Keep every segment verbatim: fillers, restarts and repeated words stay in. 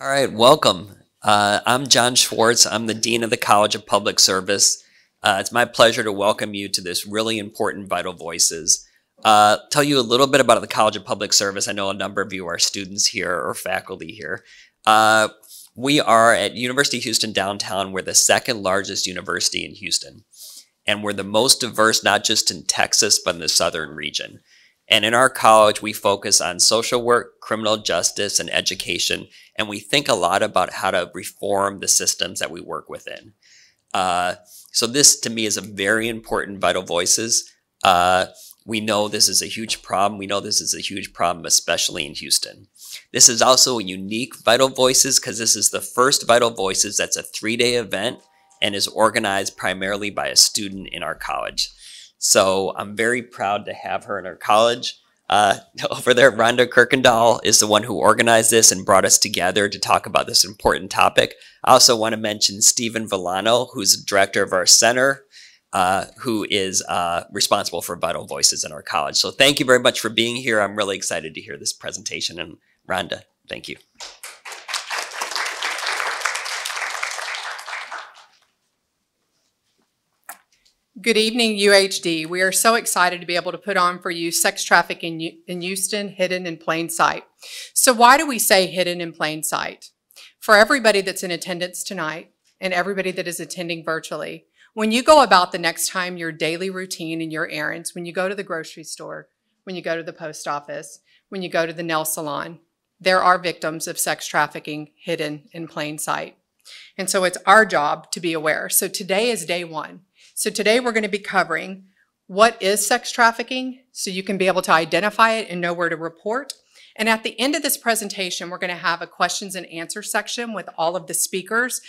All right, welcome. Uh, I'm John Schwartz. I'm the Dean of the College of Public Service. Uh, it's my pleasure to welcome you to this really important Vital Voices. Uh, tell you a little bit about the College of Public Service. I know a number of you are students here or faculty here. Uh, we are at University of Houston-Downtown. We're the second largest university in Houston. And we're the most diverse, not just in Texas, but in the southern region. And in our college, we focus on social work, criminal justice, and education. And we think a lot about how to reform the systems that we work within. Uh, so this, to me, is a very important Vital Voices. Uh, we know this is a huge problem. We know this is a huge problem, especially in Houston. This is also a unique Vital Voices because this is the first Vital Voices that's a three-day event and is organized primarily by a student in our college. So I'm very proud to have her in our college. Uh, over there, Rhonda Kirkendall is the one who organized this and brought us together to talk about this important topic. I also want to mention Steven Villano, who's the director of our center, uh, who is uh, responsible for Vital Voices in our college. So thank you very much for being here. I'm really excited to hear this presentation. And Rhonda, thank you. Good evening, U H D. We are so excited to be able to put on for you Sex Trafficking in Houston, Hidden in Plain Sight. So why do we say hidden in plain sight? For everybody that's in attendance tonight and everybody that is attending virtually, when you go about the next time your daily routine and your errands, when you go to the grocery store, when you go to the post office, when you go to the nail salon, there are victims of sex trafficking hidden in plain sight. And so it's our job to be aware. So today is day one. So today we're going to be covering what is sex trafficking, so you can be able to identify it and know where to report. And at the end of this presentation, we're going to have a questions and answer section with all of the speakers.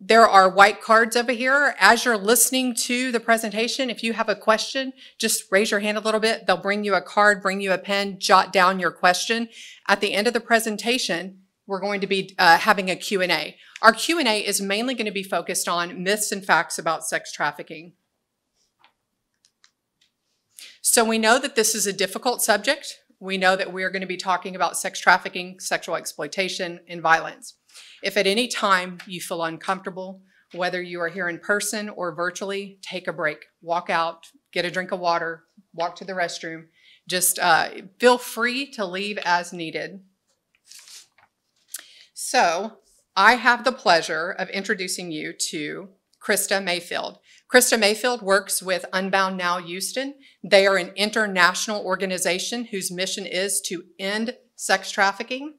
There are white cards over here. As you're listening to the presentation, if you have a question, just raise your hand a little bit. They'll bring you a card, bring you a pen, jot down your question. At the end of the presentation, we're going to be uh, having a Q and A. Our Q and A is mainly going to be focused on myths and facts about sex trafficking. So we know that this is a difficult subject. We know that we are going to be talking about sex trafficking, sexual exploitation, and violence. If at any time you feel uncomfortable, whether you are here in person or virtually, take a break, walk out, get a drink of water, walk to the restroom. Just uh, feel free to leave as needed. So I have the pleasure of introducing you to Krista Mayfield. Krista Mayfield works with Unbound Now Houston. They are an international organization whose mission is to end sex trafficking.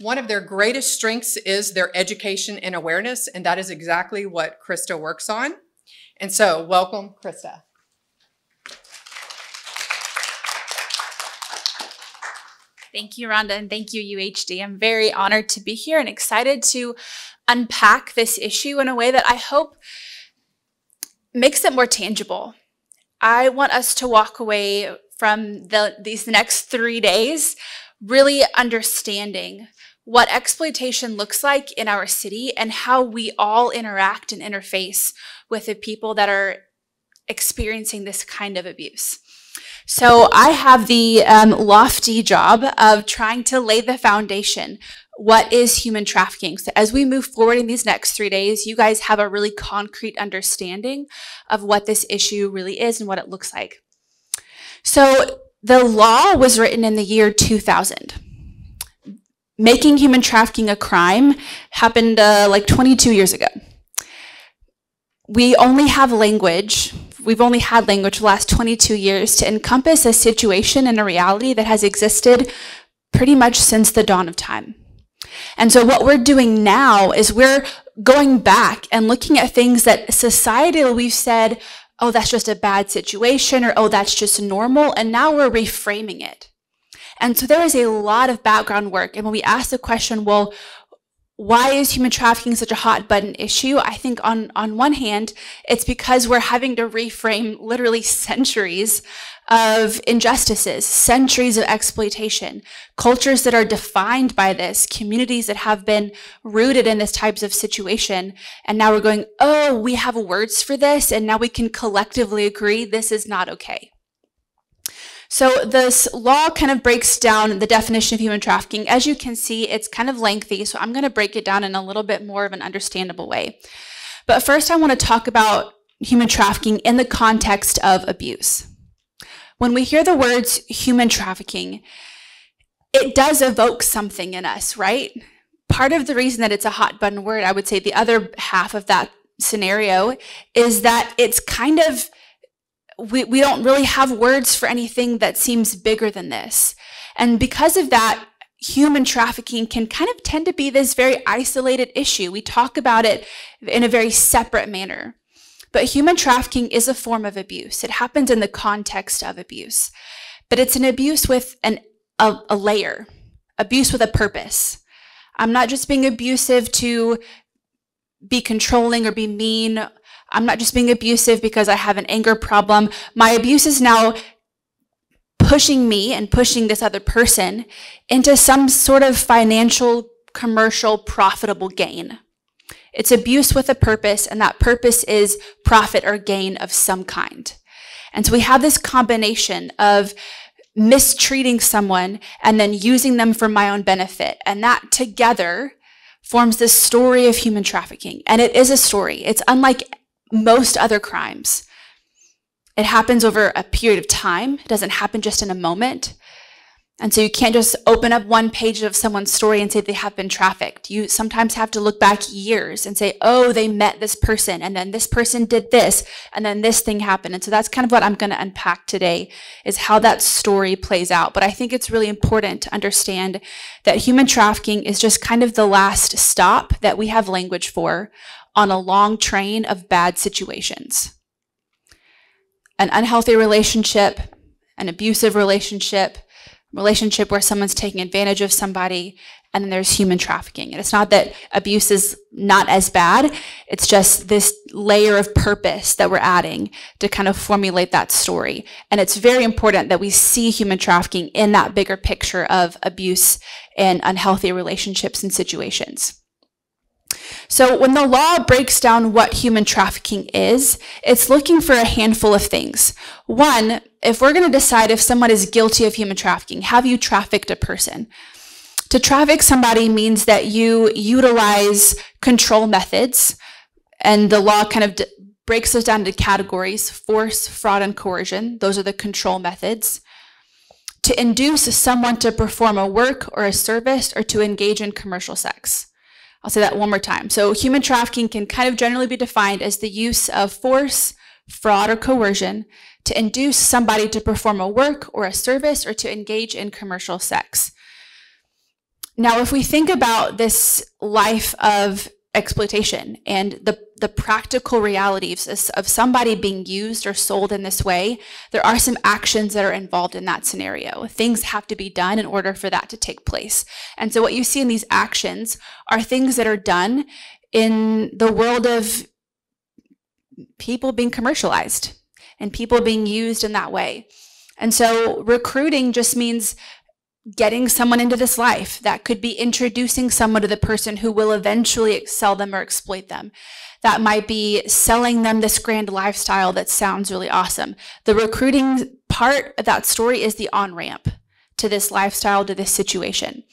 One of their greatest strengths is their education and awareness, and that is exactly what Krista works on. And so welcome, Krista. Thank you, Rhonda, and thank you, U H D. I'm very honored to be here and excited to unpack this issue in a way that I hope makes it more tangible. I want us to walk away from the, these next three days really understanding what exploitation looks like in our city and how we all interact and interface with the people that are experiencing this kind of abuse. So I have the um, lofty job of trying to lay the foundation. What is human trafficking? So as we move forward in these next three days, you guys have a really concrete understanding of what this issue really is and what it looks like. So the law was written in the year two thousand. Making human trafficking a crime happened uh, like twenty-two years ago. We only have language. We've only had language the last twenty-two years to encompass a situation and a reality that has existed pretty much since the dawn of time. And so what we're doing now is we're going back and looking at things that societally we've said, oh, that's just a bad situation, or oh, that's just normal. And now we're reframing it. And so there is a lot of background work. And when we ask the question, well, why is human trafficking such a hot button issue? I think on, on one hand, it's because we're having to reframe literally centuries of injustices, centuries of exploitation, cultures that are defined by this, communities that have been rooted in this types of situation. And now we're going, oh, we have words for this. And now we can collectively agree this is not okay. So this law kind of breaks down the definition of human trafficking. As you can see, it's kind of lengthy, so I'm going to break it down in a little bit more of an understandable way. But first, I want to talk about human trafficking in the context of abuse. When we hear the words human trafficking, it does evoke something in us, right? Part of the reason that it's a hot button word, I would say the other half of that scenario is that it's kind of, we, we don't really have words for anything that seems bigger than this. And because of that, human trafficking can kind of tend to be this very isolated issue. We talk about it in a very separate manner. But human trafficking is a form of abuse. It happens in the context of abuse. But it's an abuse with an, a, a layer, abuse with a purpose. I'm not just being abusive to be controlling or be mean. I'm not just being abusive because I have an anger problem. My abuse is now pushing me and pushing this other person into some sort of financial, commercial, profitable gain. It's abuse with a purpose, and that purpose is profit or gain of some kind. And so we have this combination of mistreating someone and then using them for my own benefit. And that together forms this story of human trafficking. And it is a story. It's unlike most other crimes. It happens over a period of time. It doesn't happen just in a moment. And so you can't just open up one page of someone's story and say they have been trafficked. You sometimes have to look back years and say, oh, they met this person, and then this person did this, and then this thing happened. And so that's kind of what I'm going to unpack today, is how that story plays out. But I think it's really important to understand that human trafficking is just kind of the last stop that we have language for on a long train of bad situations. An unhealthy relationship, an abusive relationship, relationship where someone's taking advantage of somebody, and then there's human trafficking. And it's not that abuse is not as bad, it's just this layer of purpose that we're adding to kind of formulate that story. And it's very important that we see human trafficking in that bigger picture of abuse and unhealthy relationships and situations. So when the law breaks down what human trafficking is, it's looking for a handful of things. One, if we're going to decide if someone is guilty of human trafficking, have you trafficked a person? To traffic somebody means that you utilize control methods, and the law kind of breaks those down into categories: force, fraud, and coercion. Those are the control methods. To induce someone to perform a work or a service, or to engage in commercial sex. I'll say that one more time. So human trafficking can kind of generally be defined as the use of force, fraud, or coercion to induce somebody to perform a work or a service, or to engage in commercial sex. Now, if we think about this life of exploitation and the, the practical realities of somebody being used or sold in this way, there are some actions that are involved in that scenario. Things have to be done in order for that to take place. And so what you see in these actions are things that are done in the world of people being commercialized and people being used in that way. And so recruiting just means getting someone into this life. That could be introducing someone to the person who will eventually sell them or exploit them. That might be selling them this grand lifestyle that sounds really awesome. The recruiting part of that story is the on-ramp to this lifestyle, to this situation.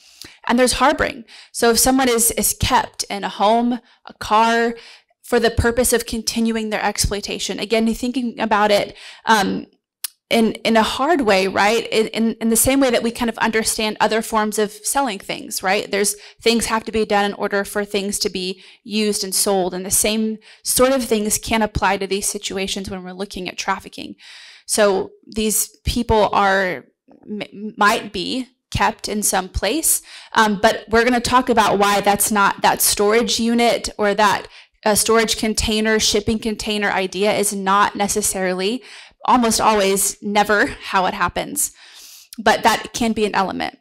And there's harboring. So if someone is, is kept in a home, a car, for the purpose of continuing their exploitation. Again, thinking about it, um, In, in a hard way, right? In, in the same way that we kind of understand other forms of selling things, right? There's things have to be done in order for things to be used and sold. And the same sort of things can apply to these situations when we're looking at trafficking. So these people are, might be kept in some place, um, but we're going to talk about why that's not, that storage unit or that uh, storage container, shipping container idea is not necessarily, almost always, never how it happens, but that can be an element.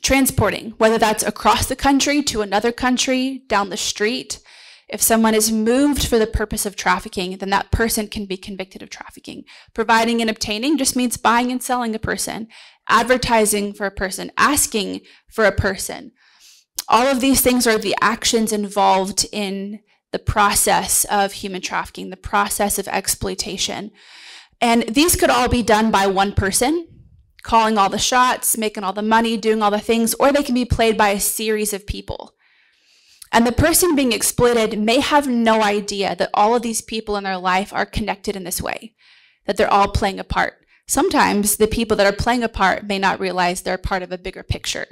Transporting, whether that's across the country to another country, down the street. If someone is moved for the purpose of trafficking, then that person can be convicted of trafficking. Providing and obtaining just means buying and selling a person, advertising for a person, asking for a person. All of these things are the actions involved in the process of human trafficking, the process of exploitation. And these could all be done by one person calling all the shots, making all the money, doing all the things, or they can be played by a series of people. And the person being exploited may have no idea that all of these people in their life are connected in this way, that they're all playing a part. Sometimes the people that are playing a part may not realize they're part of a bigger picture.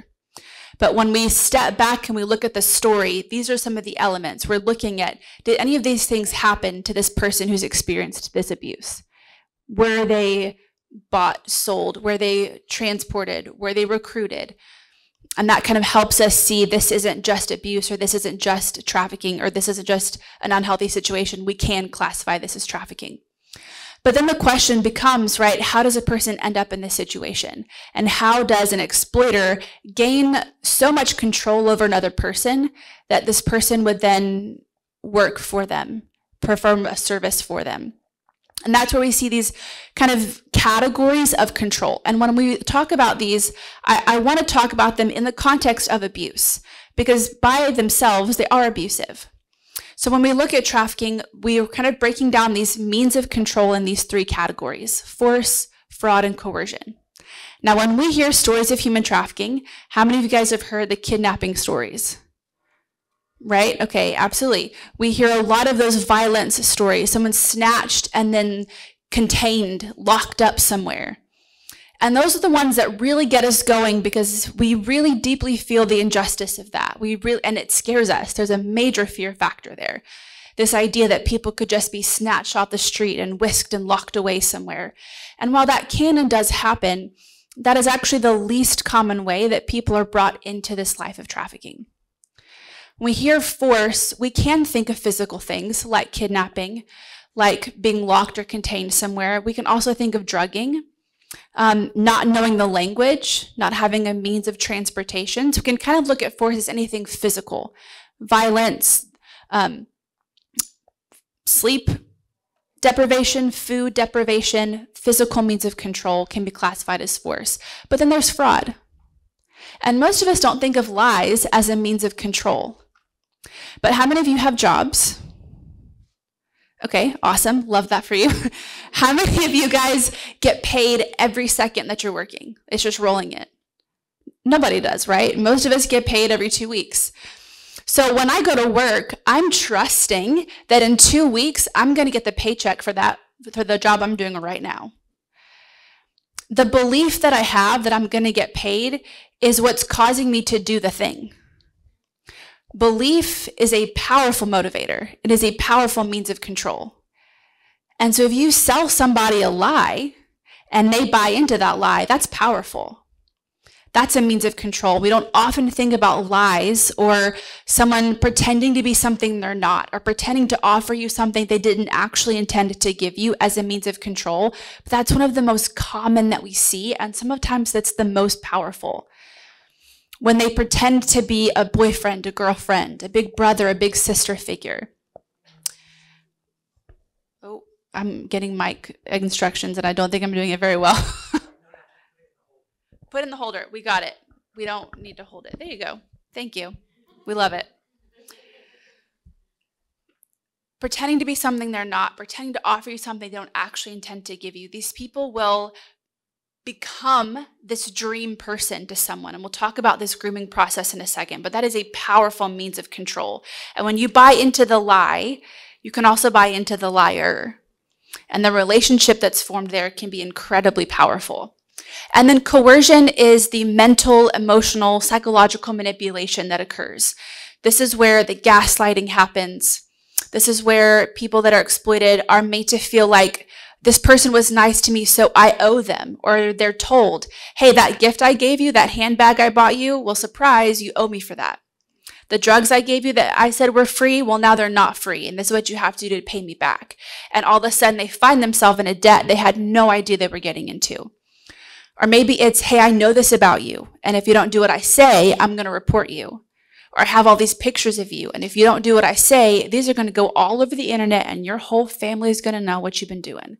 But when we step back and we look at the story, these are some of the elements we're looking at. Did any of these things happen to this person who's experienced this abuse? Were they bought, sold? Were they transported? Were they recruited? And that kind of helps us see this isn't just abuse, or this isn't just trafficking, or this isn't just an unhealthy situation. We can classify this as trafficking. But then the question becomes, right, how does a person end up in this situation? And how does an exploiter gain so much control over another person that this person would then work for them, perform a service for them? And that's where we see these kind of categories of control. And when we talk about these, I, I want to talk about them in the context of abuse, because by themselves, they are abusive. So when we look at trafficking, we are kind of breaking down these means of control in these three categories: force, fraud, and coercion. Now, when we hear stories of human trafficking, how many of you guys have heard the kidnapping stories? Right? Okay, absolutely. We hear a lot of those violence stories. Someone snatched and then contained, locked up somewhere. And those are the ones that really get us going, because we really deeply feel the injustice of that. We really, and it scares us. There's a major fear factor there. This idea that people could just be snatched off the street and whisked and locked away somewhere. And while that can and does happen, that is actually the least common way that people are brought into this life of trafficking. When we hear force, we can think of physical things like kidnapping, like being locked or contained somewhere. We can also think of drugging, um, not knowing the language, not having a means of transportation. So we can kind of look at force as anything physical, violence, um, sleep deprivation, food deprivation, physical means of control can be classified as force. But then there's fraud. And most of us don't think of lies as a means of control. But how many of you have jobs? Okay, awesome. Love that for you. How many of you guys get paid every second that you're working? It's just rolling in. Nobody does, right? Most of us get paid every two weeks. So when I go to work, I'm trusting that in two weeks, I'm going to get the paycheck for that, for the job I'm doing right now. The belief that I have that I'm going to get paid is what's causing me to do the thing. Belief is a powerful motivator. It is a powerful means of control. And so if you sell somebody a lie and they buy into that lie, that's powerful. That's a means of control. We don't often think about lies or someone pretending to be something they're not, or pretending to offer you something they didn't actually intend to give you as a means of control. But that's one of the most common that we see, and sometimes that's the most powerful. When they pretend to be a boyfriend, a girlfriend, a big brother, a big sister figure. Oh, I'm getting mic instructions and I don't think I'm doing it very well. Put in the holder, we got it. We don't need to hold it, there you go. Thank you, we love it. Pretending to be something they're not, pretending to offer you something they don't actually intend to give you. These people will become this dream person to someone. And we'll talk about this grooming process in a second, but that is a powerful means of control. And when you buy into the lie, you can also buy into the liar. And the relationship that's formed there can be incredibly powerful. And then coercion is the mental, emotional, psychological manipulation that occurs. This is where the gaslighting happens. This is where people that are exploited are made to feel like, this person was nice to me, so I owe them. Or they're told, hey, that gift I gave you, that handbag I bought you, well, surprise, you owe me for that. The drugs I gave you that I said were free, well, now they're not free, and this is what you have to do to pay me back. And all of a sudden, they find themselves in a debt they had no idea they were getting into. Or maybe it's, hey, I know this about you, and if you don't do what I say, I'm going to report you. Or I have all these pictures of you, and if you don't do what I say, these are going to go all over the internet, and your whole family is going to know what you've been doing.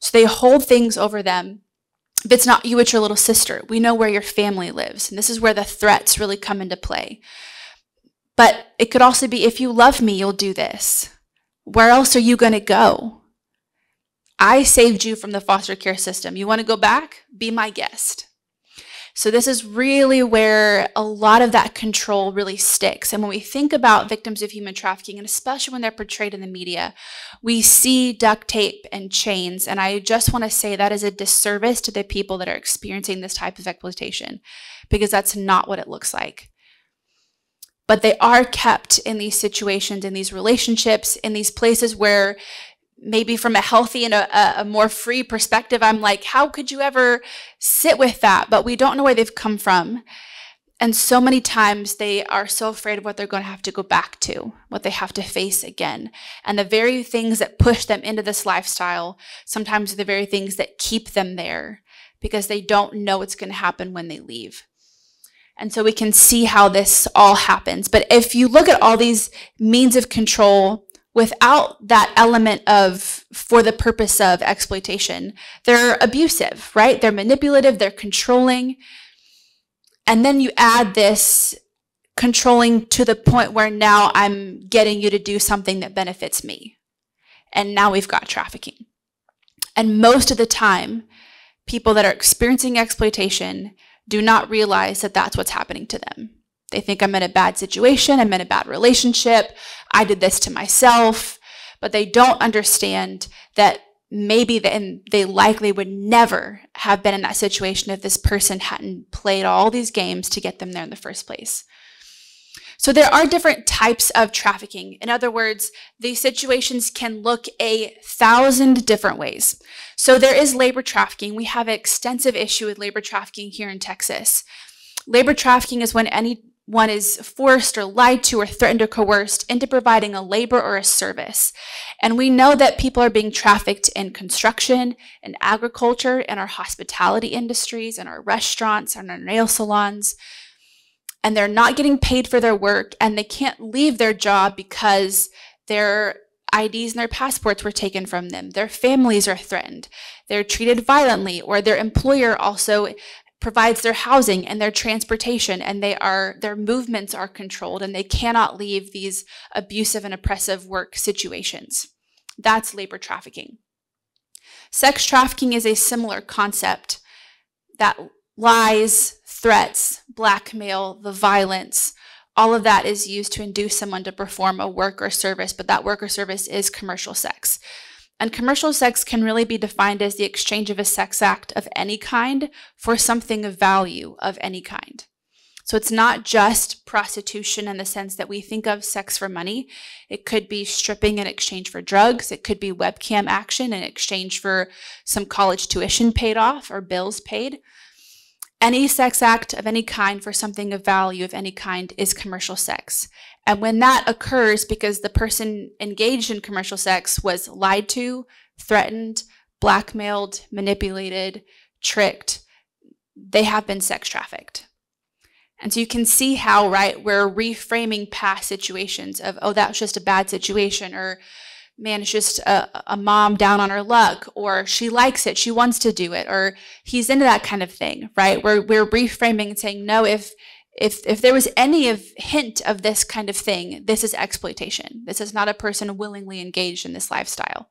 So they hold things over them. If it's not you, it's your little sister. We know where your family lives. And this is where the threats really come into play. But it could also be, if you love me, you'll do this. Where else are you going to go? I saved you from the foster care system. You want to go back? Be my guest. So this is really where a lot of that control really sticks. And when we think about victims of human trafficking, and especially when they're portrayed in the media, we see duct tape and chains. And I just want to say that is a disservice to the people that are experiencing this type of exploitation, because that's not what it looks like. But they are kept in these situations, in these relationships, in these places where maybe from a healthy and a, a more free perspective, I'm like, how could you ever sit with that? But we don't know where they've come from. And so many times they are so afraid of what they're going to have to go back to, what they have to face again. And the very things that push them into this lifestyle, sometimes are the very things that keep them there, because they don't know what's going to happen when they leave. And so we can see how this all happens. But if you look at all these means of control without that element of for the purpose of exploitation, they're abusive, right? They're manipulative, they're controlling. And then you add this controlling to the point where now I'm getting you to do something that benefits me. And now we've got trafficking. And most of the time, people that are experiencing exploitation do not realize that that's what's happening to them. They think I'm in a bad situation, I'm in a bad relationship, I did this to myself, but they don't understand that maybe they, and they likely would never have been in that situation if this person hadn't played all these games to get them there in the first place. So there are different types of trafficking. In other words, these situations can look a thousand different ways. So there is labor trafficking. We have an extensive issue with labor trafficking here in Texas. Labor trafficking is when anyone is forced or lied to or threatened or coerced into providing a labor or a service. And we know that people are being trafficked in construction, in agriculture, in our hospitality industries, in our restaurants, in our nail salons. And they're not getting paid for their work, and they can't leave their job because their I Ds and their passports were taken from them. Their families are threatened. They're treated violently, or their employer also provides their housing and their transportation, and they are their movements are controlled, and they cannot leave these abusive and oppressive work situations. That's labor trafficking. Sex trafficking is a similar concept. That lies, threats, blackmail, the violence, all of that is used to induce someone to perform a work or service, but that work or service is commercial sex. And commercial sex can really be defined as the exchange of a sex act of any kind for something of value of any kind. So it's not just prostitution in the sense that we think of sex for money. It could be stripping in exchange for drugs. It could be webcam action in exchange for some college tuition paid off or bills paid. Any sex act of any kind for something of value of any kind is commercial sex. And when that occurs because the person engaged in commercial sex was lied to, threatened, blackmailed, manipulated, tricked, they have been sex trafficked. And so you can see how, right, we're reframing past situations of, oh, that was just a bad situation, or man, it's just a, a mom down on her luck, or she likes it, she wants to do it, or he's into that kind of thing, right? We're, we're reframing and saying, no, if If, if there was any of hint of this kind of thing, this is exploitation. This is not a person willingly engaged in this lifestyle.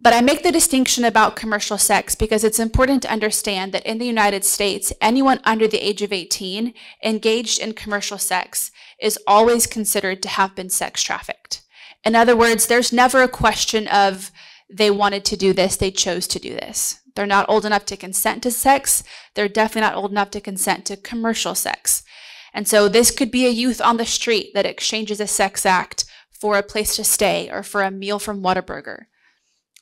But I make the distinction about commercial sex because it's important to understand that in the United States, anyone under the age of eighteen engaged in commercial sex is always considered to have been sex trafficked. In other words, there's never a question of they wanted to do this, they chose to do this. They're not old enough to consent to sex. They're definitely not old enough to consent to commercial sex. And so this could be a youth on the street that exchanges a sex act for a place to stay or for a meal from Whataburger.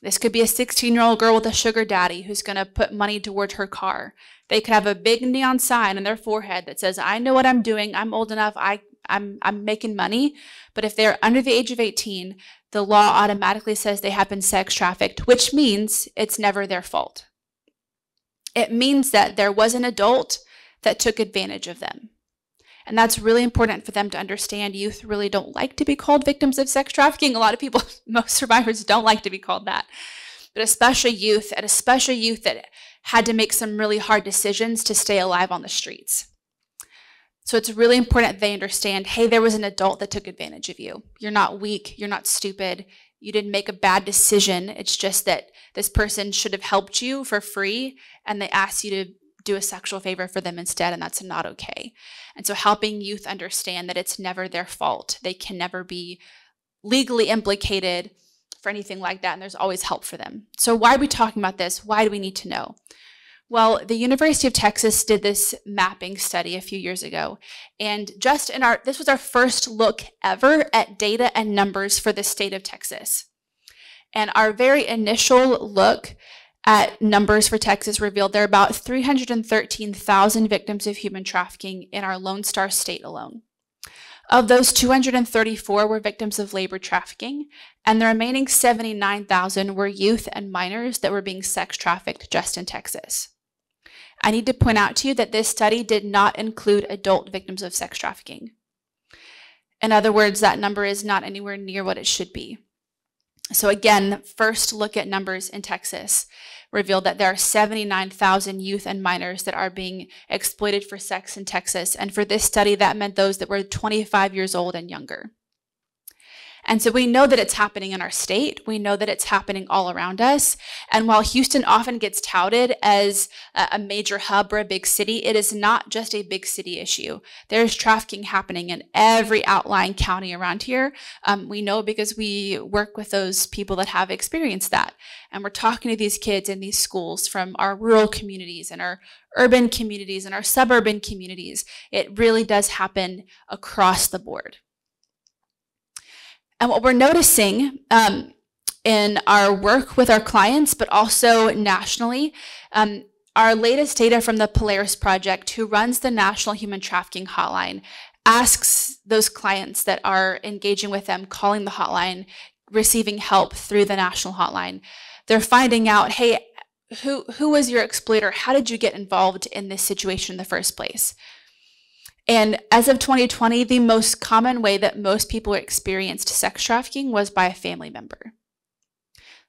This could be a sixteen-year-old girl with a sugar daddy who's going to put money toward her car. They could have a big neon sign on their forehead that says, I know what I'm doing. I'm old enough. I, I'm, I'm making money. But if they're under the age of eighteen, the law automatically says they have been sex trafficked, which means it's never their fault. It means that there was an adult that took advantage of them. And that's really important for them to understand. Youth really don't like to be called victims of sex trafficking. A lot of people, most survivors don't like to be called that. But especially youth, and especially youth that had to make some really hard decisions to stay alive on the streets. So it's really important that they understand, hey, there was an adult that took advantage of you. You're not weak. You're not stupid. You didn't make a bad decision. It's just that this person should have helped you for free, and they asked you to do a sexual favor for them instead, and that's not okay. And so helping youth understand that it's never their fault. They can never be legally implicated for anything like that, and there's always help for them. So why are we talking about this? Why do we need to know? Well, the University of Texas did this mapping study a few years ago, and just in our, this was our first look ever at data and numbers for the state of Texas. And our very initial look at numbers for Texas revealed there are about three hundred thirteen thousand victims of human trafficking in our Lone Star State alone. Of those, two hundred thirty-four were victims of labor trafficking, and the remaining seventy-nine thousand were youth and minors that were being sex trafficked just in Texas. I need to point out to you that this study did not include adult victims of sex trafficking. In other words, that number is not anywhere near what it should be. So again, first look at numbers in Texas revealed that there are seventy-nine thousand youth and minors that are being exploited for sex in Texas. And for this study, that meant those that were twenty-five years old and younger. And so we know that it's happening in our state. We know that it's happening all around us. And while Houston often gets touted as a major hub or a big city, it is not just a big city issue. There's trafficking happening in every outlying county around here. Um, we know because we work with those people that have experienced that. And we're talking to these kids in these schools from our rural communities and our urban communities and our suburban communities. It really does happen across the board. And what we're noticing um, in our work with our clients, but also nationally, um, our latest data from the Polaris Project, who runs the National Human Trafficking Hotline, asks those clients that are engaging with them, calling the hotline, receiving help through the national hotline. They're finding out, hey, who, who was your exploiter? How did you get involved in this situation in the first place? And as of twenty twenty, the most common way that most people experienced sex trafficking was by a family member.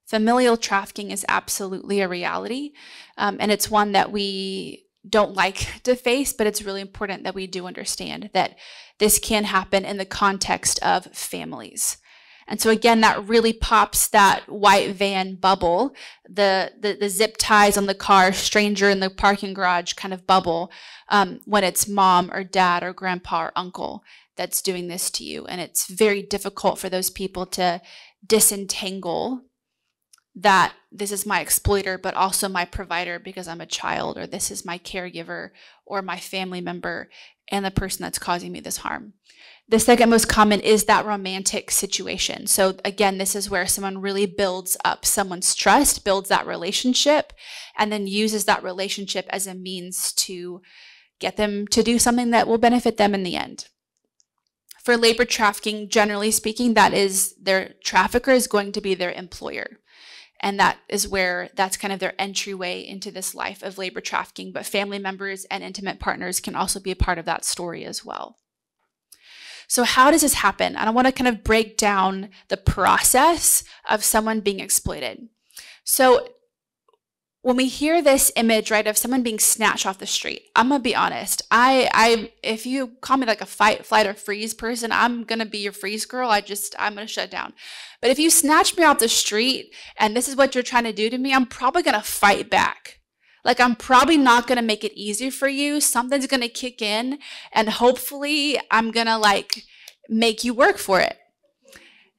Familial trafficking is absolutely a reality, um, and it's one that we don't like to face, but it's really important that we do understand that this can happen in the context of families. And so again, that really pops that white van bubble, the, the, the zip ties on the car, stranger in the parking garage kind of bubble, um, when it's mom or dad or grandpa or uncle that's doing this to you. And it's very difficult for those people to disentangle that this is my exploiter, but also my provider because I'm a child, or this is my caregiver or my family member and the person that's causing me this harm. The second most common is that romantic situation. So again, this is where someone really builds up someone's trust, builds that relationship, and then uses that relationship as a means to get them to do something that will benefit them in the end. For labor trafficking, generally speaking, that is their trafficker is going to be their employer. And that is where that's kind of their entryway into this life of labor trafficking. But family members and intimate partners can also be a part of that story as well. So how does this happen? And I want to kind of break down the process of someone being exploited. So when we hear this image, right, of someone being snatched off the street, I'm going to be honest. I, I, if you call me like a fight, flight, or freeze person, I'm going to be your freeze girl. I just, I'm going to shut down. But if you snatch me off the street and this is what you're trying to do to me, I'm probably going to fight back. Like, I'm probably not going to make it easy for you. Something's going to kick in, and hopefully I'm going to, like, make you work for it.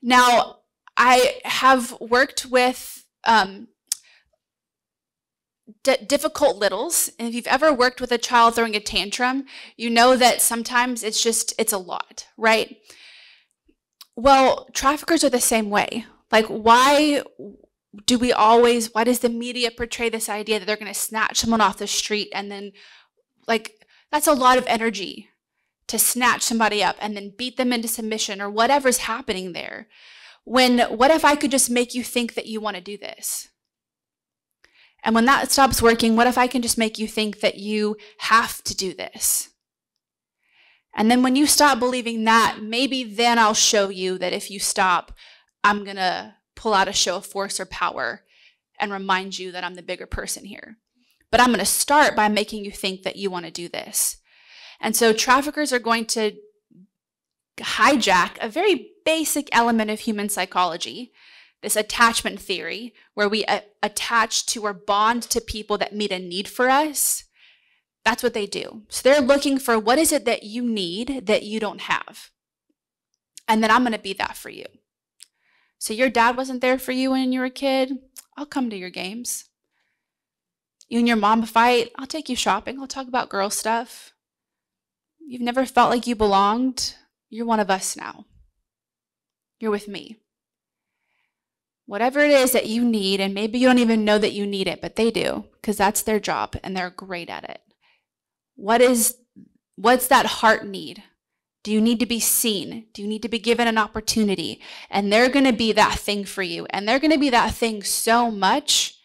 Now, I have worked with um, d difficult littles. And if you've ever worked with a child throwing a tantrum, you know that sometimes it's just, it's a lot, right? Well, traffickers are the same way. Like, why... do we always, why does the media portray this idea that they're going to snatch someone off the street and then, like, that's a lot of energy to snatch somebody up and then beat them into submission or whatever's happening there. When, what if I could just make you think that you want to do this? And when that stops working, what if I can just make you think that you have to do this? And then when you stop believing that, maybe then I'll show you that if you stop, I'm going to pull out a show of force or power and remind you that I'm the bigger person here. But I'm going to start by making you think that you want to do this. And so traffickers are going to hijack a very basic element of human psychology this attachment theory where we uh, attach to or bond to people that meet a need for us. That's what they do. So they're looking for, what is it that you need that you don't have? And then I'm going to be that for you. So your dad wasn't there for you when you were a kid. I'll come to your games. You and your mom fight. I'll take you shopping. I'll talk about girl stuff. You've never felt like you belonged. You're one of us now. You're with me. Whatever it is that you need, and maybe you don't even know that you need it, but they do, because that's their job and they're great at it. What is, what's that heart need? Do you need to be seen? Do you need to be given an opportunity? And they're going to be that thing for you. And they're going to be that thing so much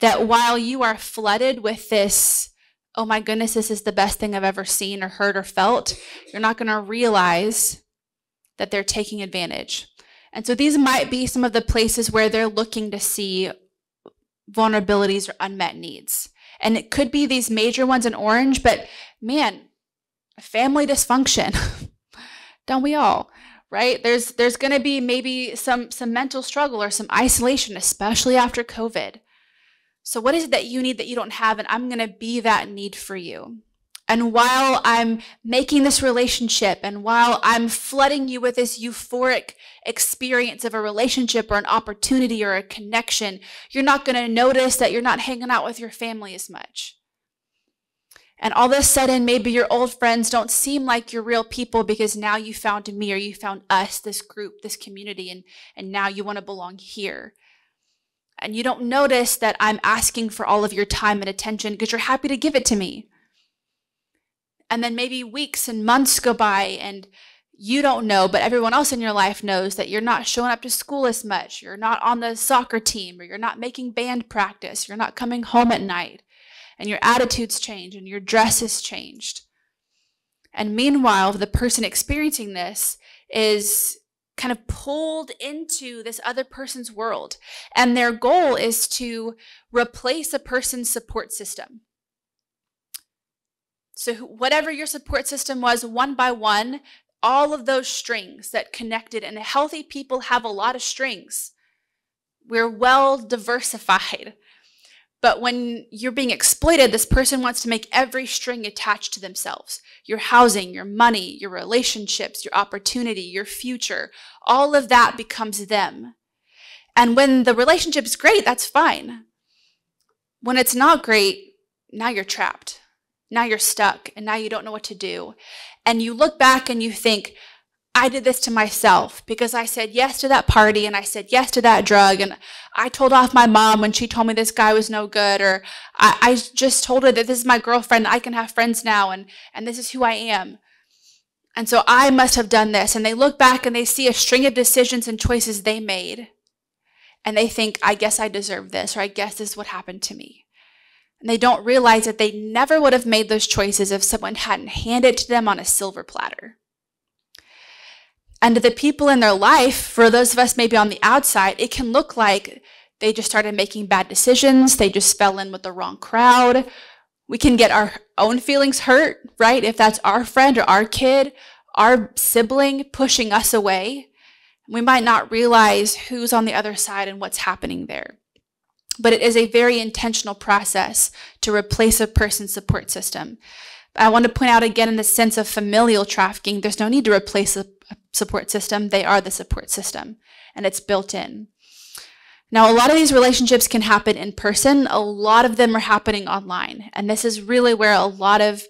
that while you are flooded with this, oh my goodness, this is the best thing I've ever seen or heard or felt, you're not going to realize that they're taking advantage. And so these might be some of the places where they're looking to see vulnerabilities or unmet needs. And it could be these major ones in orange, but man, family dysfunction, don't we all, right? There's there's going to be maybe some, some mental struggle or some isolation, especially after COVID. So what is it that you need that you don't have? And I'm going to be that need for you. And while I'm making this relationship and while I'm flooding you with this euphoric experience of a relationship or an opportunity or a connection, you're not going to notice that you're not hanging out with your family as much. And all of a sudden, maybe your old friends don't seem like your real people because now you found me or you found us, this group, this community, and, and now you want to belong here. And you don't notice that I'm asking for all of your time and attention because you're happy to give it to me. And then maybe weeks and months go by and you don't know, but everyone else in your life knows that you're not showing up to school as much. You're not on the soccer team, or you're not making band practice. You're not coming home at night. And your attitudes change and your dress is changed. And meanwhile, the person experiencing this is kind of pulled into this other person's world. And their goal is to replace a person's support system. So whatever your support system was, one by one, all of those strings that connected, and healthy people have a lot of strings. We're well diversified. But when you're being exploited, this person wants to make every string attached to themselves. Your housing, your money, your relationships, your opportunity, your future, all of that becomes them. And when the relationship's great, that's fine. When it's not great, now you're trapped. Now you're stuck, and now you don't know what to do. And you look back and you think, I did this to myself because I said yes to that party and I said yes to that drug and I told off my mom when she told me this guy was no good, or I, I just told her that this is my girlfriend, I can have friends now, and, and this is who I am. And so I must have done this. And they look back and they see a string of decisions and choices they made and they think, I guess I deserve this, or I guess this is what happened to me. And they don't realize that they never would have made those choices if someone hadn't handed it to them on a silver platter. And to the people in their life, for those of us maybe on the outside, it can look like they just started making bad decisions. They just fell in with the wrong crowd. We can get our own feelings hurt, right? If that's our friend or our kid, our sibling pushing us away, we might not realize who's on the other side and what's happening there. But it is a very intentional process to replace a person's support system. I want to point out again, in the sense of familial trafficking, there's no need to replace a support system. They are the support system, and it's built in. Now, a lot of these relationships can happen in person. A lot of them are happening online, and this is really where a lot of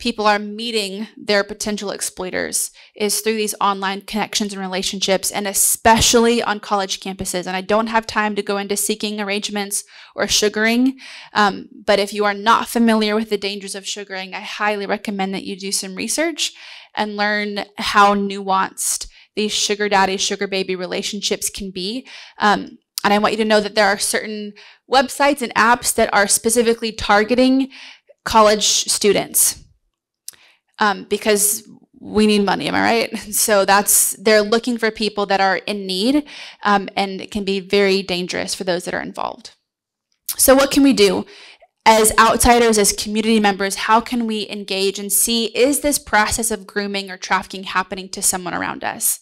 people are meeting their potential exploiters, is through these online connections and relationships, and especially on college campuses. And I don't have time to go into seeking arrangements or sugaring, um, but if you are not familiar with the dangers of sugaring, I highly recommend that you do some research and learn how nuanced these sugar daddy, sugar baby relationships can be. Um, and I want you to know that there are certain websites and apps that are specifically targeting college students. Um, because we need money, am I right? So that's, they're looking for people that are in need, um, and it can be very dangerous for those that are involved. So what can we do as outsiders, as community members? How can we engage and see, is this process of grooming or trafficking happening to someone around us?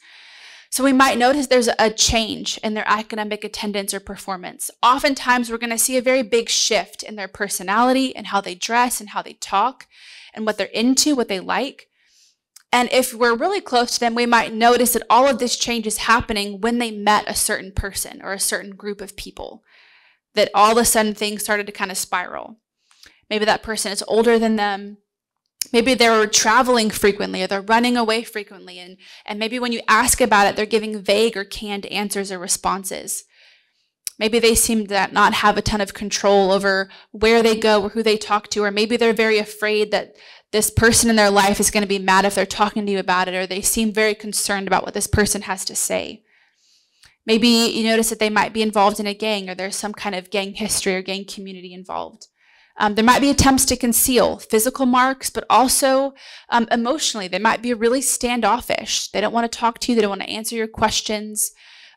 So we might notice there's a change in their academic attendance or performance. Oftentimes, we're going to see a very big shift in their personality and how they dress and how they talk and what they're into, what they like. And if we're really close to them, we might notice that all of this change is happening when they met a certain person or a certain group of people, that all of a sudden things started to kind of spiral. Maybe that person is older than them. Maybe they're traveling frequently or they're running away frequently. And, and maybe when you ask about it, they're giving vague or canned answers or responses. Maybe they seem to not have a ton of control over where they go or who they talk to. Or maybe they're very afraid that this person in their life is going to be mad if they're talking to you about it, or they seem very concerned about what this person has to say. Maybe you notice that they might be involved in a gang, or there's some kind of gang history or gang community involved. Um, there might be attempts to conceal physical marks, but also um, emotionally, they might be really standoffish. They don't want to talk to you. They don't want to answer your questions.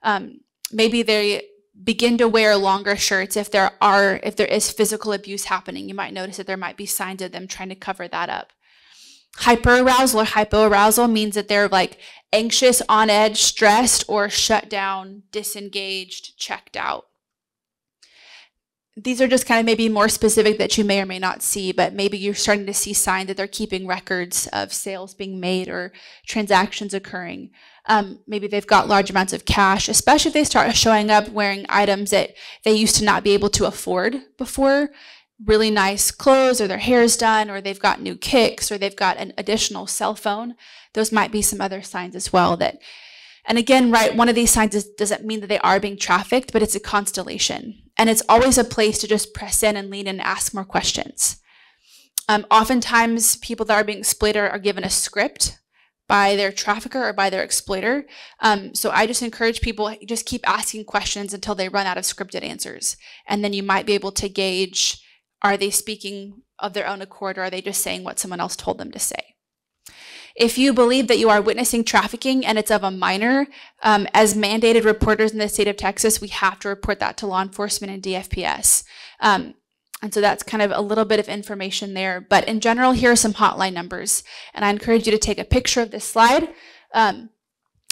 Um, maybe they begin to wear longer shirts if there are, if there is physical abuse happening. You might notice that there might be signs of them trying to cover that up. Hyperarousal or hypoarousal means that they're like anxious, on edge, stressed, or shut down, disengaged, checked out. These are just kind of maybe more specific that you may or may not see, but maybe you're starting to see signs that they're keeping records of sales being made or transactions occurring. Um, maybe they've got large amounts of cash, especially if they start showing up wearing items that they used to not be able to afford before. Really nice clothes, or their hair is done, or they've got new kicks, or they've got an additional cell phone. Those might be some other signs as well that, and again, right, one of these signs is, doesn't mean that they are being trafficked, but it's a constellation. And it's always a place to just press in and lean in and ask more questions. Um, oftentimes, people that are being exploited are given a script by their trafficker or by their exploiter. Um, so I just encourage people, just keep asking questions until they run out of scripted answers. And then you might be able to gauge, are they speaking of their own accord, or are they just saying what someone else told them to say? If you believe that you are witnessing trafficking and it's of a minor, um, as mandated reporters in the state of Texas, we have to report that to law enforcement and D F P S. Um, and so that's kind of a little bit of information there. But in general, here are some hotline numbers. And I encourage you to take a picture of this slide. Um,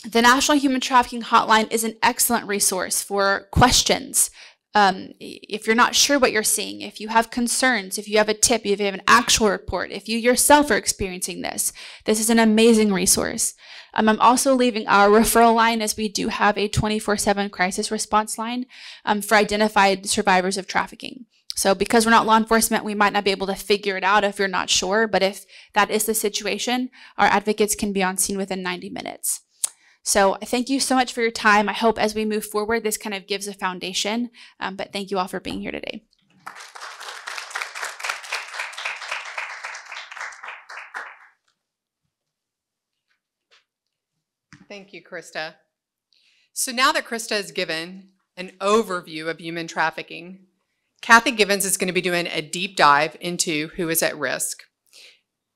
the National Human Trafficking Hotline is an excellent resource for questions. Um, if you're not sure what you're seeing, if you have concerns, if you have a tip, if you have an actual report, if you yourself are experiencing this, this is an amazing resource. Um, I'm also leaving our referral line, as we do have a twenty-four seven crisis response line um, for identified survivors of trafficking. So because we're not law enforcement, we might not be able to figure it out if you're not sure. But if that is the situation, our advocates can be on scene within ninety minutes. So I thank you so much for your time. I hope as we move forward, this kind of gives a foundation, um, but thank you all for being here today. Thank you, Krista. So now that Krista has given an overview of human trafficking, Kathy Givens is going to be doing a deep dive into who is at risk.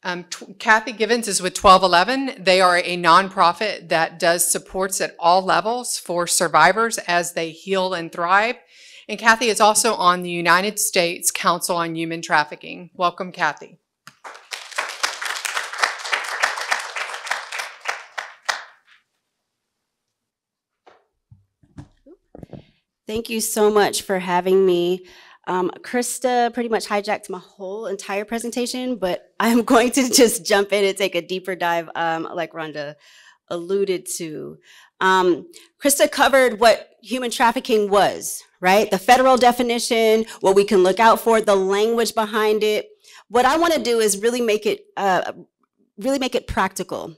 Um, Kathy Givens is with twelve eleven. They are a nonprofit that does supports at all levels for survivors as they heal and thrive. And Kathy is also on the United States Council on Human Trafficking. Welcome, Kathy. Thank you so much for having me. Um, Krista pretty much hijacked my whole entire presentation, but I'm going to just jump in and take a deeper dive, um, like Rhonda alluded to. Um, Krista covered what human trafficking was, right? The federal definition, what we can look out for, the language behind it. What I want to do is really make it, uh, really make it practical,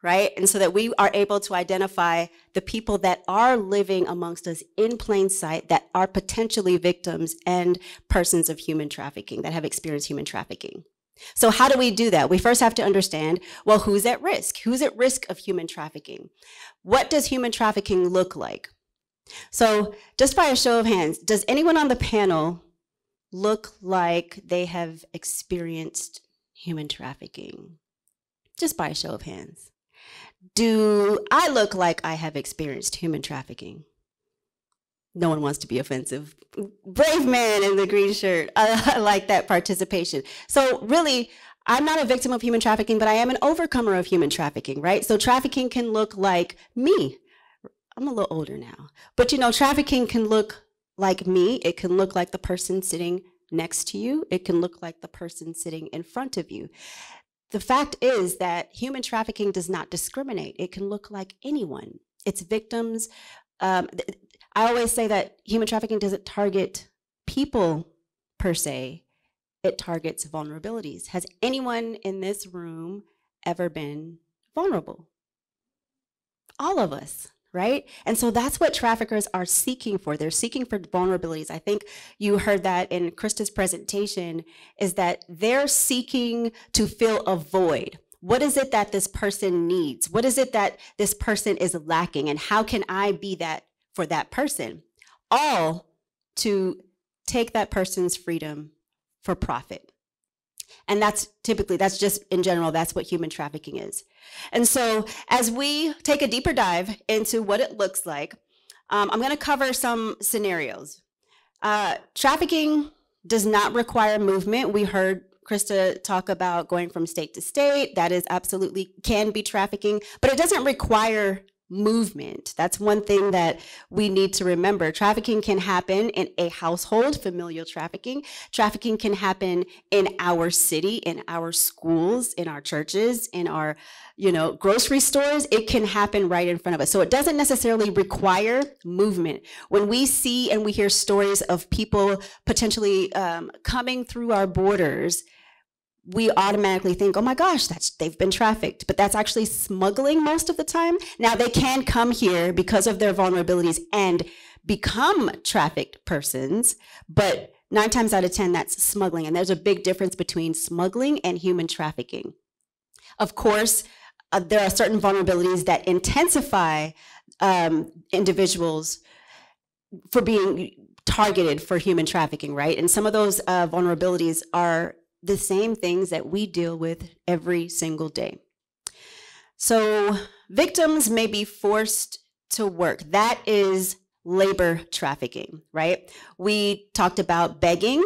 right? And so that we are able to identify the people that are living amongst us in plain sight that are potentially victims and persons of human trafficking, that have experienced human trafficking. So how do we do that? We first have to understand, well, who's at risk? Who's at risk of human trafficking? What does human trafficking look like? So just by a show of hands, does anyone on the panel look like they have experienced human trafficking? Just by a show of hands. Do I look like I have experienced human trafficking? No one wants to be offensive. Brave man in the green shirt. I, I like that participation. So really, I'm not a victim of human trafficking, but I am an overcomer of human trafficking, right? So trafficking can look like me, I'm a little older now. But, you know, trafficking can look like me. It can look like the person sitting next to you. It can look like the person sitting in front of you. The fact is that human trafficking does not discriminate. It can look like anyone. Its victims, um, I always say that human trafficking doesn't target people per se. It targets vulnerabilities. Has anyone in this room ever been vulnerable? All of us, right? And so that's what traffickers are seeking for. They're seeking for vulnerabilities. I think you heard that in Krista's presentation, is that they're seeking to fill a void. What is it that this person needs? What is it that this person is lacking? And how can I be that for that person? All to take that person's freedom for profit. And that's typically, that's just in general, that's what human trafficking is. And so as we take a deeper dive into what it looks like, um, I'm going to cover some scenarios. Uh, trafficking does not require movement. We heard Krista talk about going from state to state. That is absolutely can be trafficking, but it doesn't require movement. That's one thing that we need to remember. Trafficking can happen in a household, familial trafficking. Trafficking can happen in our city, in our schools, in our churches, in our, you know, grocery stores. It can happen right in front of us. So it doesn't necessarily require movement. When we see and we hear stories of people potentially um, coming through our borders, we automatically think, oh my gosh, that's, they've been trafficked. But that's actually smuggling most of the time. Now they can come here because of their vulnerabilities and become trafficked persons, but nine times out of ten, that's smuggling. And there's a big difference between smuggling and human trafficking. Of course, uh, there are certain vulnerabilities that intensify um, individuals for being targeted for human trafficking, right? And some of those uh, vulnerabilities are the same things that we deal with every single day. So victims may be forced to work. That is labor trafficking, right? We talked about begging.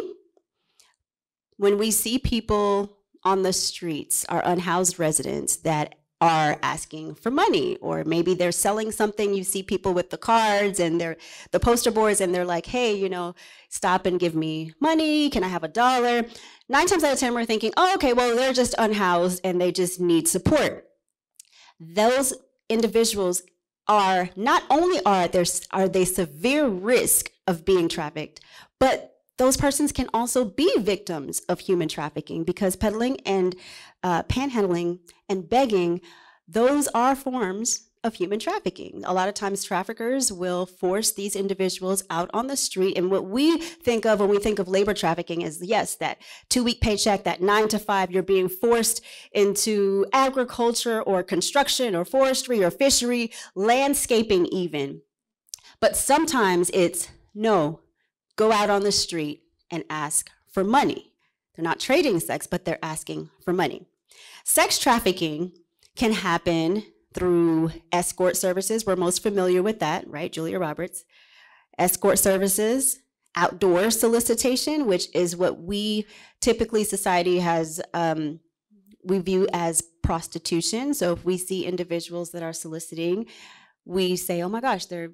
When we see people on the streets, our unhoused residents that are asking for money, or maybe they're selling something, you see people with the cards and they're the poster boards and they're like, hey, you know, stop and give me money. Can I have a dollar? Nine times out of ten, we're thinking, oh, okay, well, they're just unhoused and they just need support. Those individuals are, not only are, there, are they severe risk of being trafficked, but those persons can also be victims of human trafficking, because peddling and uh, panhandling and begging, those are forms of human trafficking. A lot of times traffickers will force these individuals out on the street. And what we think of when we think of labor trafficking is, yes, that two-week paycheck, that nine to five, you're being forced into agriculture or construction or forestry or fishery, landscaping even. But sometimes it's, no, go out on the street and ask for money. They're not trading sex, but they're asking for money. Sex trafficking can happen through escort services. We're most familiar with that, right? Julia Roberts. Escort services, outdoor solicitation, which is what we typically, society has, um, we view as prostitution. So if we see individuals that are soliciting, we say, oh my gosh, they're,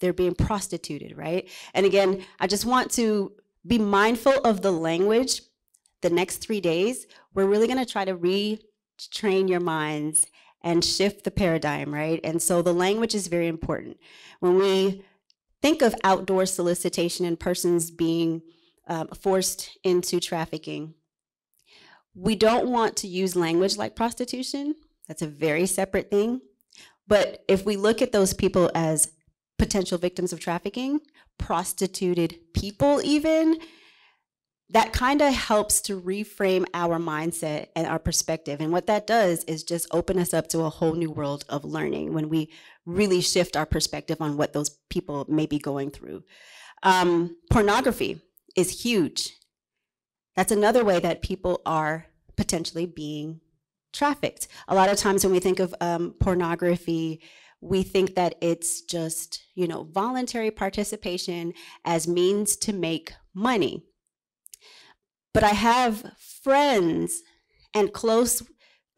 they're being prostituted, right? And again, I just want to be mindful of the language. The next three days, we're really gonna try to retrain your minds and shift the paradigm, right? And so the language is very important. When we think of outdoor solicitation and persons being um, forced into trafficking, we don't want to use language like prostitution. That's a very separate thing. But if we look at those people as potential victims of trafficking, prostituted people even, that kind of helps to reframe our mindset and our perspective. And what that does is just open us up to a whole new world of learning when we really shift our perspective on what those people may be going through. Um, pornography is huge. That's another way that people are potentially being trafficked. A lot of times when we think of um, pornography, we think that it's just, you know, voluntary participation as means to make money. But I have friends and close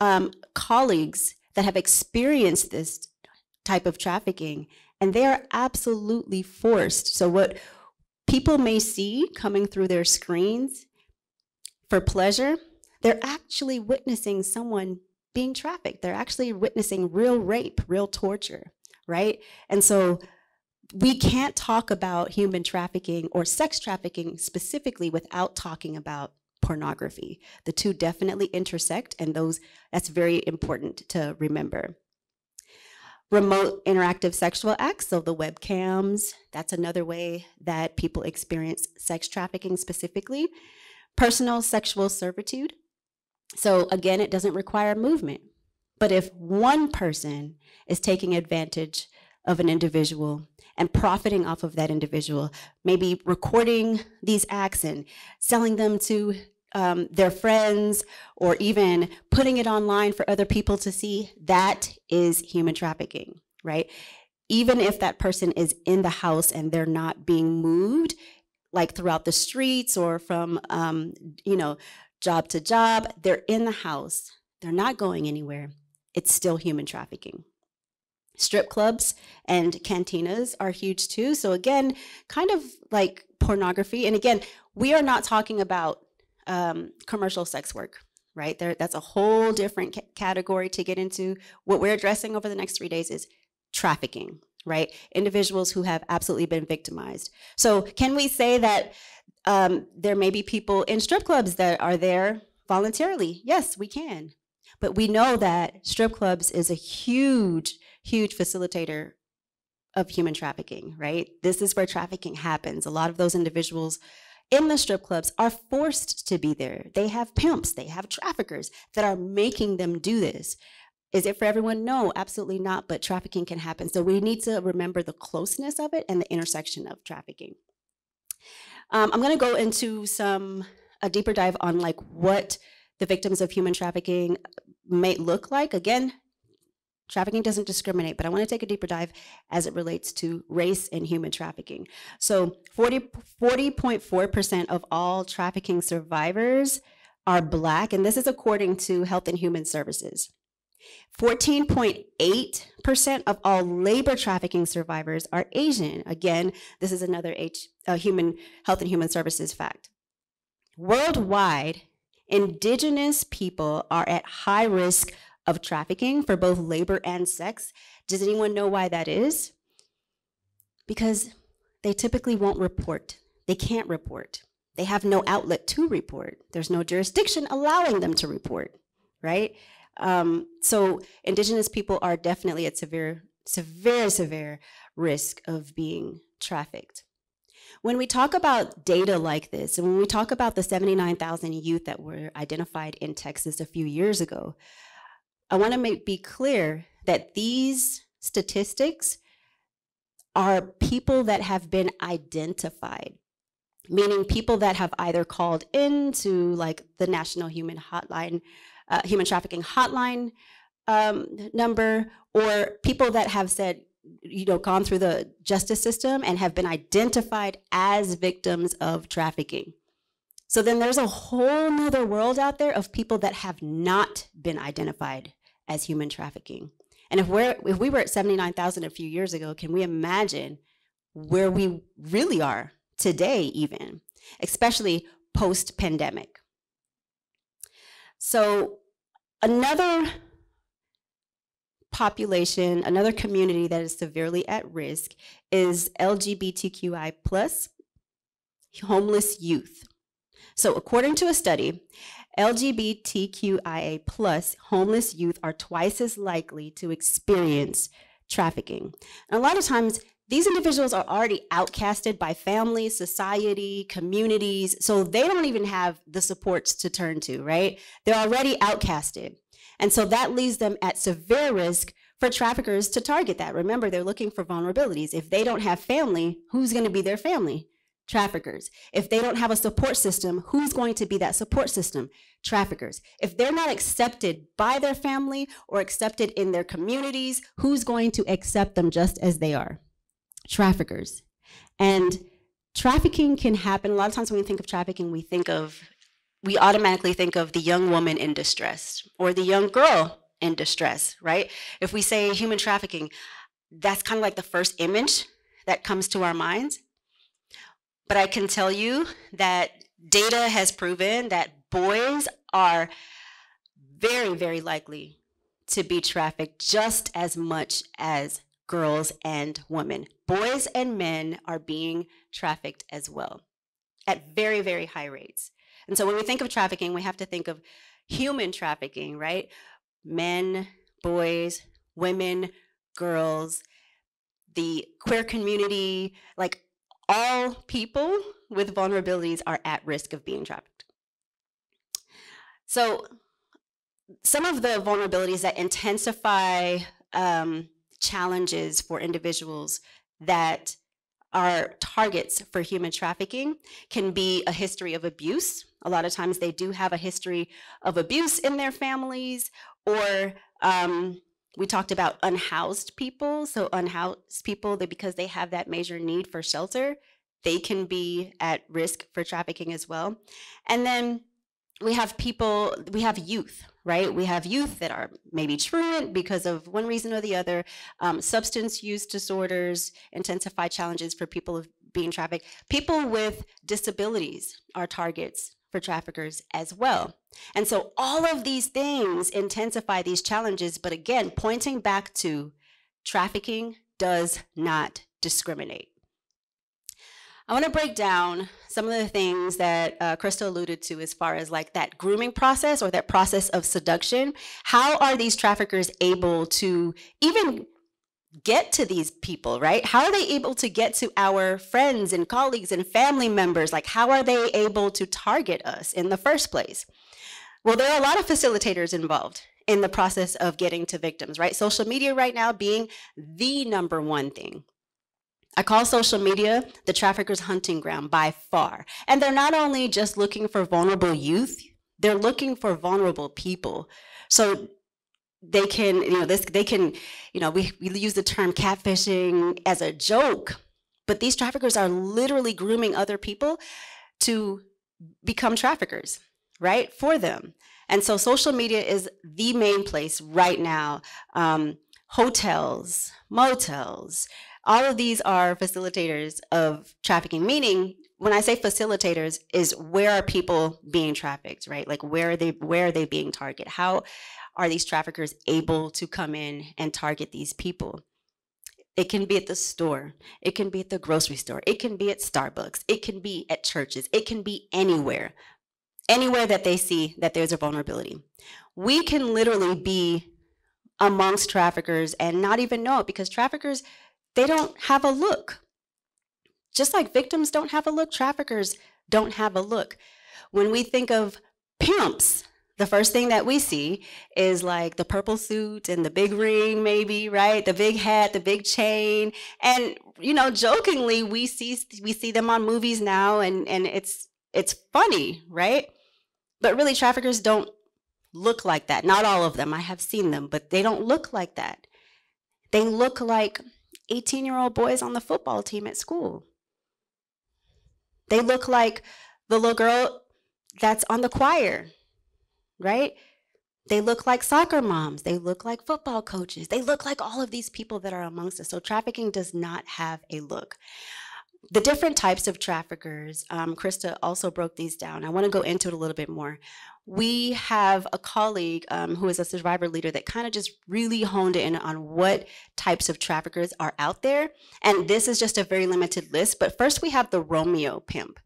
um, colleagues that have experienced this type of trafficking and they are absolutely forced. So what people may see coming through their screens for pleasure, they're actually witnessing someone being trafficked. They're actually witnessing real rape, real torture, right? And so we can't talk about human trafficking or sex trafficking specifically without talking about pornography. The two definitely intersect, and those that's very important to remember. Remote interactive sexual acts, so the webcams, that's another way that people experience sex trafficking specifically. Personal sexual servitude. So again, it doesn't require movement. But if one person is taking advantage of an individual and profiting off of that individual, maybe recording these acts and selling them to um, their friends, or even putting it online for other people to see, that is human trafficking, right? Even if that person is in the house and they're not being moved, like throughout the streets or from, um, you know, job to job, they're in the house, they're not going anywhere, it's still human trafficking. Strip clubs and cantinas are huge too. So again, kind of like pornography. And again, we are not talking about um, commercial sex work, right? There, that's a whole different c category to get into. What we're addressing over the next three days is trafficking, right? Individuals who have absolutely been victimized. So can we say that um, there may be people in strip clubs that are there voluntarily? Yes, we can. But we know that strip clubs is a huge, huge facilitator of human trafficking, right? This is where trafficking happens. A lot of those individuals in the strip clubs are forced to be there. They have pimps, they have traffickers that are making them do this. Is it for everyone? No, absolutely not, but trafficking can happen. So we need to remember the closeness of it and the intersection of trafficking. Um, I'm gonna go into some, a deeper dive on like what the victims of human trafficking may look like. Again, trafficking doesn't discriminate, but I want to take a deeper dive as it relates to race and human trafficking. So forty point four percent of all trafficking survivors are Black, and this is according to Health and Human Services. fourteen point eight percent of all labor trafficking survivors are Asian. Again, this is another H, uh, human Health and Human Services fact. Worldwide, Indigenous people are at high risk of trafficking for both labor and sex. Does anyone know why that is? Because they typically won't report. They can't report. They have no outlet to report. There's no jurisdiction allowing them to report, right? Um, so Indigenous people are definitely at severe, severe, severe risk of being trafficked. When we talk about data like this, and when we talk about the seventy-nine thousand youth that were identified in Texas a few years ago, I want to make be clear that these statistics are people that have been identified, meaning people that have either called into like the National Human Hotline, uh, Human Trafficking Hotline um, number, or people that have said, you know, gone through the justice system and have been identified as victims of trafficking. So then there's a whole nother world out there of people that have not been identified as human trafficking. And if we're if we were at seventy-nine thousand a few years ago, can we imagine where we really are today even, especially post-pandemic? So another population, another community that is severely at risk is L G B T Q I plus homeless youth. So according to a study, L G B T Q I A plus homeless youth are twice as likely to experience trafficking. And a lot of times these individuals are already outcasted by family, society, communities, so they don't even have the supports to turn to, right? They're already outcasted. And so that leaves them at severe risk for traffickers to target that. Remember, they're looking for vulnerabilities. If they don't have family, who's going to be their family? Traffickers. If they don't have a support system, who's going to be that support system? Traffickers. If they're not accepted by their family or accepted in their communities, who's going to accept them just as they are? Traffickers. And trafficking can happen. A lot of times when we think of trafficking, we think of we automatically think of the young woman in distress or the young girl in distress, right? If we say human trafficking, that's kind of like the first image that comes to our minds. But I can tell you that data has proven that boys are very, very likely to be trafficked just as much as girls and women. Boys and men are being trafficked as well at very, very high rates. And so when we think of trafficking, we have to think of human trafficking, right? Men, boys, women, girls, the queer community, like all people with vulnerabilities are at risk of being trafficked. So some of the vulnerabilities that intensify um, challenges for individuals that are targets for human trafficking can be a history of abuse. A lot of times they do have a history of abuse in their families, or um, we talked about unhoused people. So unhoused people, they, because they have that major need for shelter, they can be at risk for trafficking as well. And then we have people, we have youth, right? We have youth that are maybe truant because of one reason or the other. Um, substance use disorders intensify challenges for people being trafficked. People with disabilities are targets for traffickers as well. And so all of these things intensify these challenges, but again, pointing back to trafficking does not discriminate. I want to break down some of the things that uh, Krista alluded to as far as like that grooming process or that process of seduction. How are these traffickers able to even get to these people, right? How are they able to get to our friends and colleagues and family members? Like, how are they able to target us in the first place? Well, there are a lot of facilitators involved in the process of getting to victims, right? Social media right now being the number one thing. I call social media the traffickers' hunting ground by far. And they're not only just looking for vulnerable youth, they're looking for vulnerable people. So they can, you know, this, they can, you know, we, we use the term catfishing as a joke, but these traffickers are literally grooming other people to become traffickers, right, for them. And so social media is the main place right now. Um, hotels, motels, all of these are facilitators of trafficking, meaning when I say facilitators is where are people being trafficked, right? Like where are they, where are they being targeted? How are these traffickers able to come in and target these people? It can be at the store. It can be at the grocery store. It can be at Starbucks. It can be at churches. It can be anywhere, anywhere that they see that there's a vulnerability. We can literally be amongst traffickers and not even know it, because traffickers, they don't have a look. Just like victims don't have a look, traffickers don't have a look. When we think of pimps, the first thing that we see is like the purple suit and the big ring maybe, right? The big hat, the big chain. And, you know, jokingly, we see we see them on movies now, and, and it's, it's funny, right? But really, traffickers don't look like that. Not all of them. I have seen them, but they don't look like that. They look like eighteen-year-old boys on the football team at school. They look like the little girl that's on the choir, right? They look like soccer moms. They look like football coaches. They look like all of these people that are amongst us. So trafficking does not have a look. The different types of traffickers, um, Krista also broke these down. I want to go into it a little bit more. We have a colleague um, who is a survivor leader that kind of just really honed in on what types of traffickers are out there. And this is just a very limited list. But first, we have the Romeo pimp.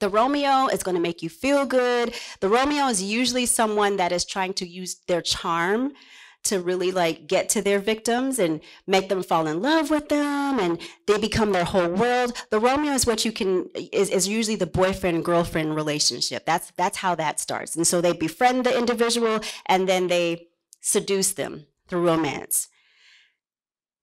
The Romeo is going to make you feel good. The Romeo is usually someone that is trying to use their charm to really like get to their victims and make them fall in love with them, and they become their whole world. The Romeo is what you can is, is usually the boyfriend-girlfriend relationship. That's that's how that starts. And so they befriend the individual and then they seduce them through romance.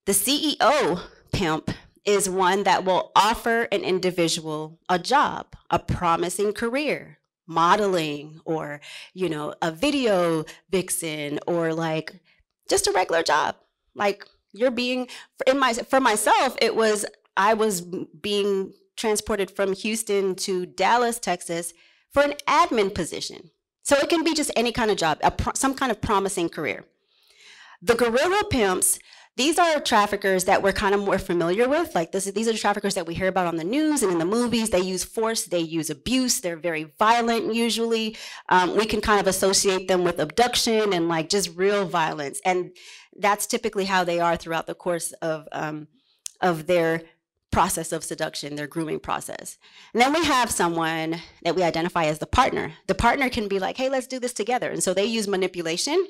The C E O pimp is one that will offer an individual a job, a promising career, modeling, or you know, a video vixen, or like just a regular job. Like you're being, in my, for myself, it was, I was being transported from Houston to Dallas, Texas for an admin position. So it can be just any kind of job, a pro, some kind of promising career. The guerrilla pimps, These are traffickers that we're kind of more familiar with. Like this, these are traffickers that we hear about on the news and in the movies. They use force, they use abuse. They're very violent usually. Um, we can kind of associate them with abduction and like just real violence. And that's typically how they are throughout the course of, um, of their process of seduction, their grooming process. And then we have someone that we identify as the partner. The partner can be like, hey, let's do this together. And so they use manipulation.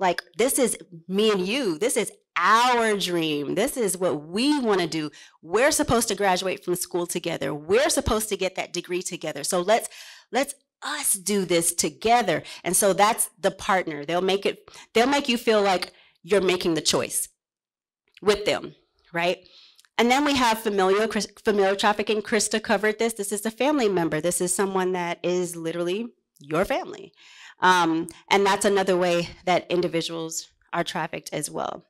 Like, this is me and you. This is our dream. This is what we want to do. We're supposed to graduate from school together. We're supposed to get that degree together. So let's let's us do this together. And so that's the partner. They'll make it. They'll make you feel like you're making the choice with them, right? And then we have familial familial trafficking. Krista covered this. This is a family member. This is someone that is literally your family. Um, and that's another way that individuals are trafficked as well.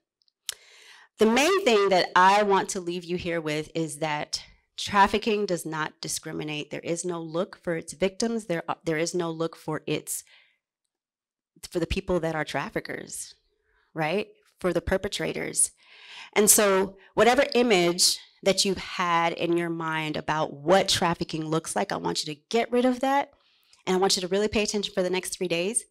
The main thing that I want to leave you here with is that trafficking does not discriminate. There is no look for its victims. There, there is no look for its, for the people that are traffickers, right? For the perpetrators. And so whatever image that you've had in your mind about what trafficking looks like, I want you to get rid of that. And I want you to really pay attention for the next three days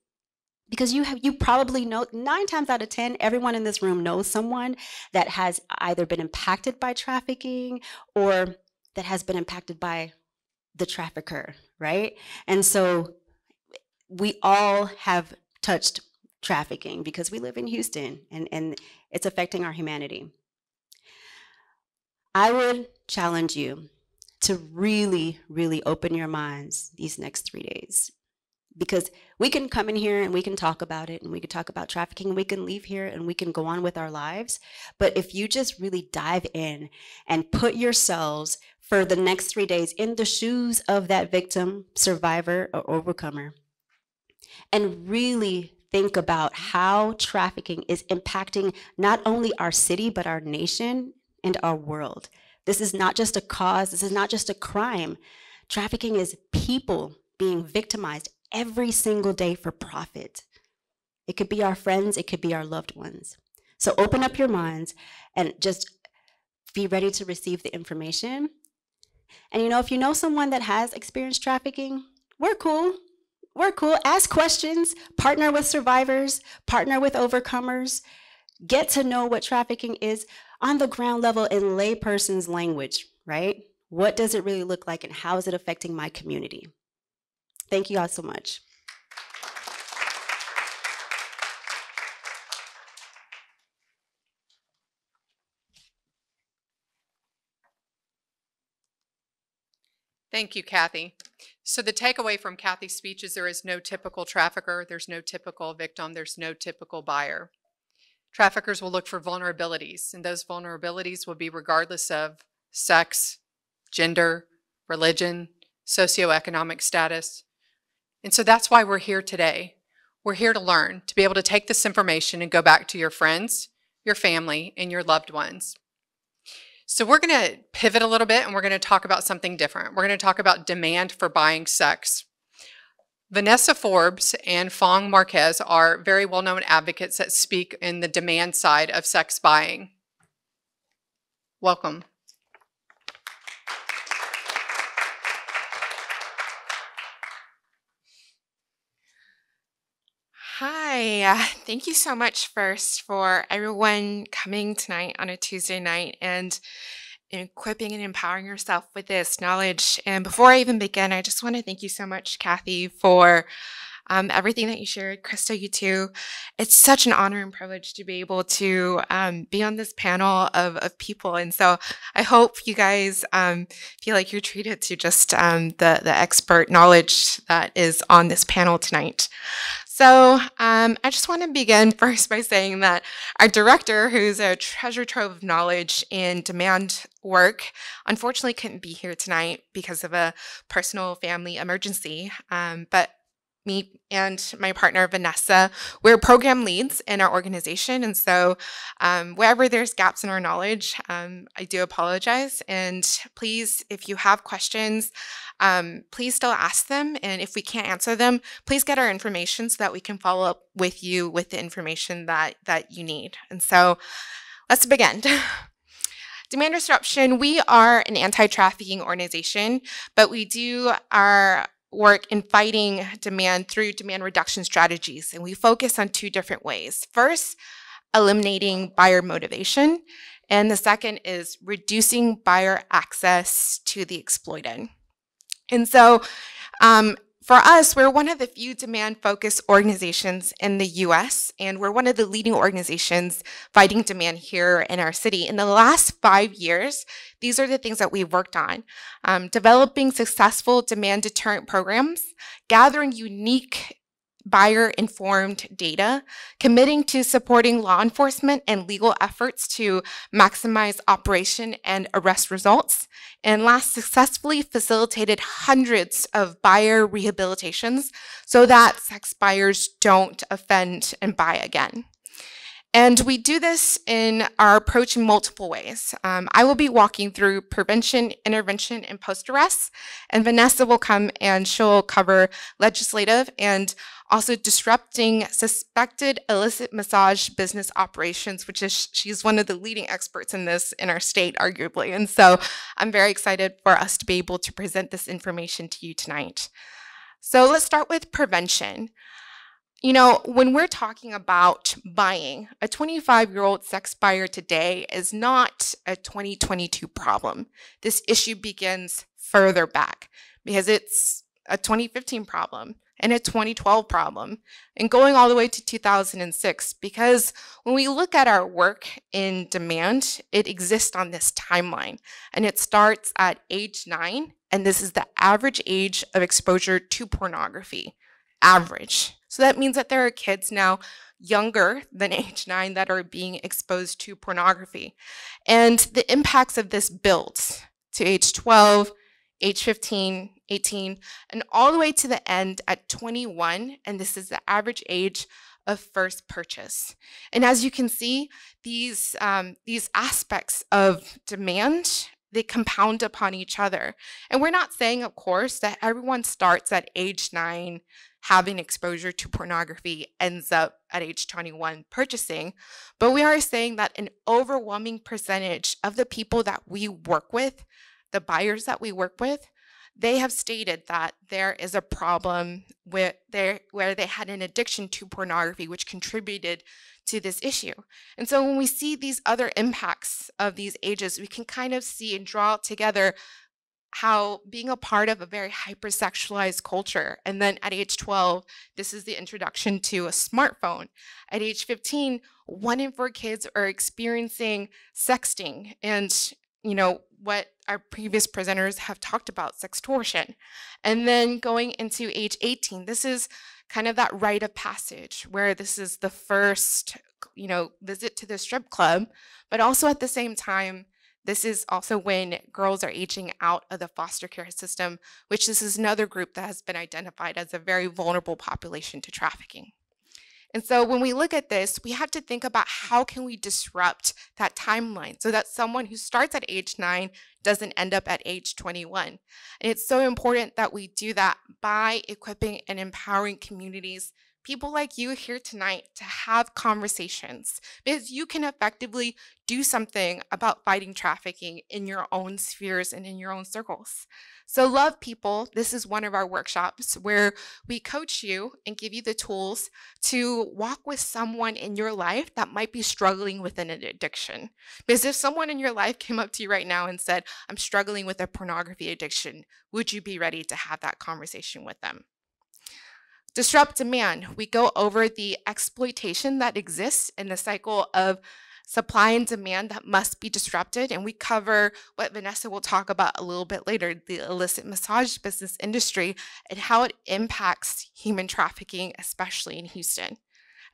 because you have, you probably know nine times out of ten, everyone in this room knows someone that has either been impacted by trafficking or that has been impacted by the trafficker, right? And so we all have touched trafficking because we live in Houston and, and it's affecting our humanity. I would challenge you to really, really open your minds these next three days. Because we can come in here and we can talk about it and we can talk about trafficking and we can leave here and we can go on with our lives. But if you just really dive in and put yourselves for the next three days in the shoes of that victim, survivor, or overcomer, and really think about how trafficking is impacting not only our city, but our nation and our world. This is not just a cause. This is not just a crime. Trafficking is people being victimized every single day for profit. It could be our friends. It could be our loved ones. So open up your minds and just be ready to receive the information. And, you know, if you know someone that has experienced trafficking, we're cool. We're cool. Ask questions. Partner with survivors. Partner with overcomers. Get to know what trafficking is on the ground level in layperson's language, right? What does it really look like and how is it affecting my community? Thank you all so much. Thank you, Kathy. So the takeaway from Kathy's speech is there is no typical trafficker, there's no typical victim, there's no typical buyer. Traffickers will look for vulnerabilities, and those vulnerabilities will be regardless of sex, gender, religion, socioeconomic status. And so that's why we're here today. We're here to learn, to be able to take this information and go back to your friends, your family, and your loved ones. So we're going to pivot a little bit, and we're going to talk about something different. We're going to talk about demand for buying sex. Vanessa Forbes and Fong Marquez are very well-known advocates that speak in the demand side of sex buying. Welcome. Hi, uh, thank you so much first for everyone coming tonight on a Tuesday night and equipping and empowering yourself with this knowledge. And before I even begin, I just want to thank you so much, Kathy, for um, everything that you shared. Krista, you too. It's such an honor and privilege to be able to um, be on this panel of, of people. And so I hope you guys um, feel like you're treated to just um, the, the expert knowledge that is on this panel tonight. So um, I just want to begin first by saying that our director, who's a treasure trove of knowledge in demand work, unfortunately couldn't be here tonight because of a personal family emergency. Um, but me and my partner, Vanessa, we're program leads in our organization. And so um, wherever there's gaps in our knowledge, um, I do apologize. And please, if you have questions, Um, please still ask them, and if we can't answer them, please get our information so that we can follow up with you with the information that that you need. And so Let's begin. Demand Disruption, we are an anti-trafficking organization, but we do our work in fighting demand through demand reduction strategies, and we focus on two different ways. First, eliminating buyer motivation, and the second is reducing buyer access to the exploited. And so um, for us, we're one of the few demand-focused organizations in the U S, and we're one of the leading organizations fighting demand here in our city. In the last five years, these are the things that we've worked on. Um, developing successful demand deterrent programs, gathering unique buyer-informed data, committing to supporting law enforcement and legal efforts to maximize operation and arrest results, and last, successfully facilitated hundreds of buyer rehabilitations so that sex buyers don't offend and buy again. And we do this in our approach in multiple ways. Um, I will be walking through prevention, intervention, and post-arrest, and Vanessa will come and she'll cover legislative and also disrupting suspected illicit massage business operations, which is, she's one of the leading experts in this in our state, arguably. And so I'm very excited for us to be able to present this information to you tonight. So let's start with prevention. You know, when we're talking about buying, a twenty-five-year-old sex buyer today is not a twenty twenty-two problem. This issue begins further back because it's a twenty fifteen problem and a twenty twelve problem and going all the way to two thousand six, because when we look at our work in demand, it exists on this timeline and it starts at age nine, and this is the average age of exposure to pornography, average. So that means that there are kids now younger than age nine that are being exposed to pornography. And the impacts of this builds to age twelve, age fifteen, eighteen, and all the way to the end at twenty-one. And this is the average age of first purchase. And as you can see, these, um, these aspects of demand, they compound upon each other. And we're not saying, of course, that everyone starts at age nine, having exposure to pornography, ends up at age twenty-one purchasing. But we are saying that an overwhelming percentage of the people that we work with, the buyers that we work with, they have stated that there is a problem with their, where they had an addiction to pornography, which contributed to this issue. And so when we see these other impacts of these ages, we can kind of see and draw together how being a part of a very hypersexualized culture, and then at age twelve, this is the introduction to a smartphone. At age fifteen, one in four kids are experiencing sexting and, you know, what our previous presenters have talked about, sextortion. And then going into age eighteen, this is kind of that rite of passage where this is the first, you know, visit to the strip club, but also at the same time, this is also when girls are aging out of the foster care system, which this is another group that has been identified as a very vulnerable population to trafficking. And so when we look at this, we have to think about how can we disrupt that timeline so that someone who starts at age nine doesn't end up at age twenty-one. And it's so important that we do that by equipping and empowering communities, people like you here tonight, to have conversations, because you can effectively do something about fighting trafficking in your own spheres and in your own circles. So Love People, this is one of our workshops where we coach you and give you the tools to walk with someone in your life that might be struggling with an addiction. Because if someone in your life came up to you right now and said, I'm struggling with a pornography addiction, would you be ready to have that conversation with them? Disrupt demand. We go over the exploitation that exists in the cycle of supply and demand that must be disrupted. And we cover what Vanessa will talk about a little bit later, the illicit massage business industry and how it impacts human trafficking, especially in Houston.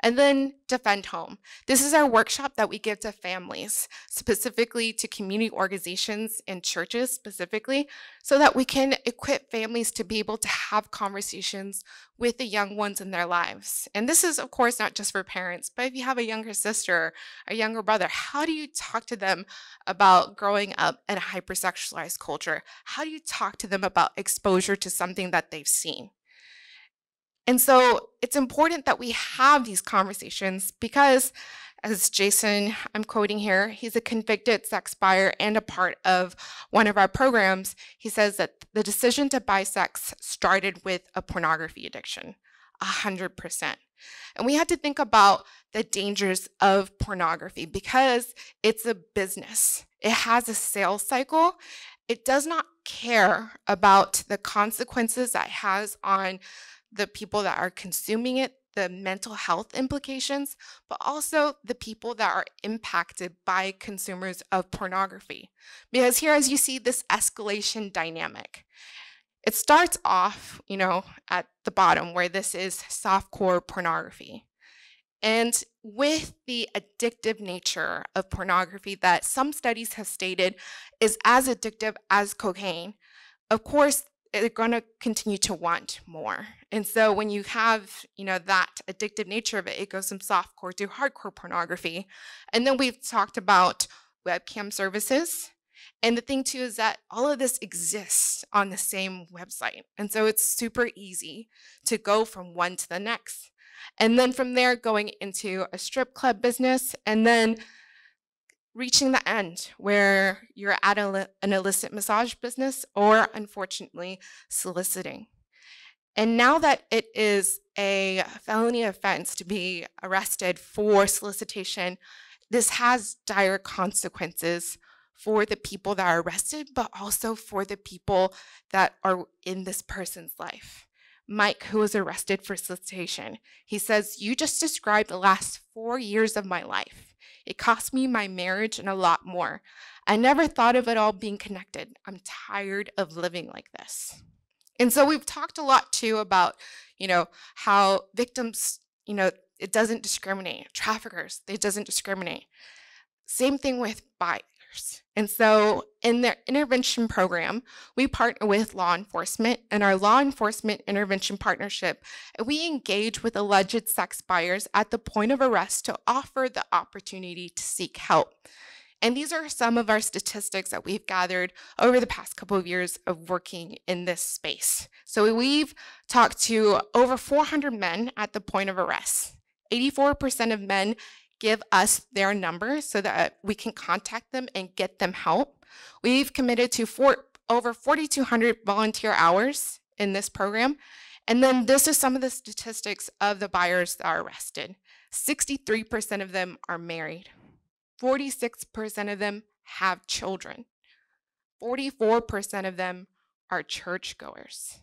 And then Defend Home. This is our workshop that we give to families, specifically to community organizations and churches specifically, so that we can equip families to be able to have conversations with the young ones in their lives. And this is, of course, not just for parents, but if you have a younger sister, a younger brother, how do you talk to them about growing up in a hypersexualized culture? How do you talk to them about exposure to something that they've seen? And so it's important that we have these conversations because as Jason, I'm quoting here, he's a convicted sex buyer and a part of one of our programs. He says that the decision to buy sex started with a pornography addiction, one hundred percent. And we had to think about the dangers of pornography because it's a business. It has a sales cycle. It does not care about the consequences that it has on the people that are consuming it, the mental health implications, but also the people that are impacted by consumers of pornography. Because here, as you see, this escalation dynamic. It starts off, you know, at the bottom where this is softcore pornography. And with the addictive nature of pornography that some studies have stated is as addictive as cocaine, of course, they're going to continue to want more. And so when you have, you know, that addictive nature of it, it goes from softcore to hardcore pornography. And then we've talked about webcam services. And the thing too is that all of this exists on the same website. And so it's super easy to go from one to the next. And then from there, going into a strip club business, and then reaching the end where you're at a, an illicit massage business or, unfortunately, soliciting. And now that it is a felony offense to be arrested for solicitation, this has dire consequences for the people that are arrested, but also for the people that are in this person's life. Mike, who was arrested for solicitation, he says, "You just described the last four years of my life. It cost me my marriage and a lot more. I never thought of it all being connected. I'm tired of living like this." And so we've talked a lot too about, you know, how victims, you know, it doesn't discriminate. Traffickers, it doesn't discriminate. Same thing with buyers. And so in their intervention program, we partner with law enforcement and our law enforcement intervention partnership. We engage with alleged sex buyers at the point of arrest to offer the opportunity to seek help. And these are some of our statistics that we've gathered over the past couple of years of working in this space. So we've talked to over four hundred men at the point of arrest. eighty-four percent of men give us their number so that we can contact them and get them help. We've committed to four, over forty-two hundred volunteer hours in this program. And then this is some of the statistics of the buyers that are arrested. sixty-three percent of them are married. forty-six percent of them have children. forty-four percent of them are churchgoers.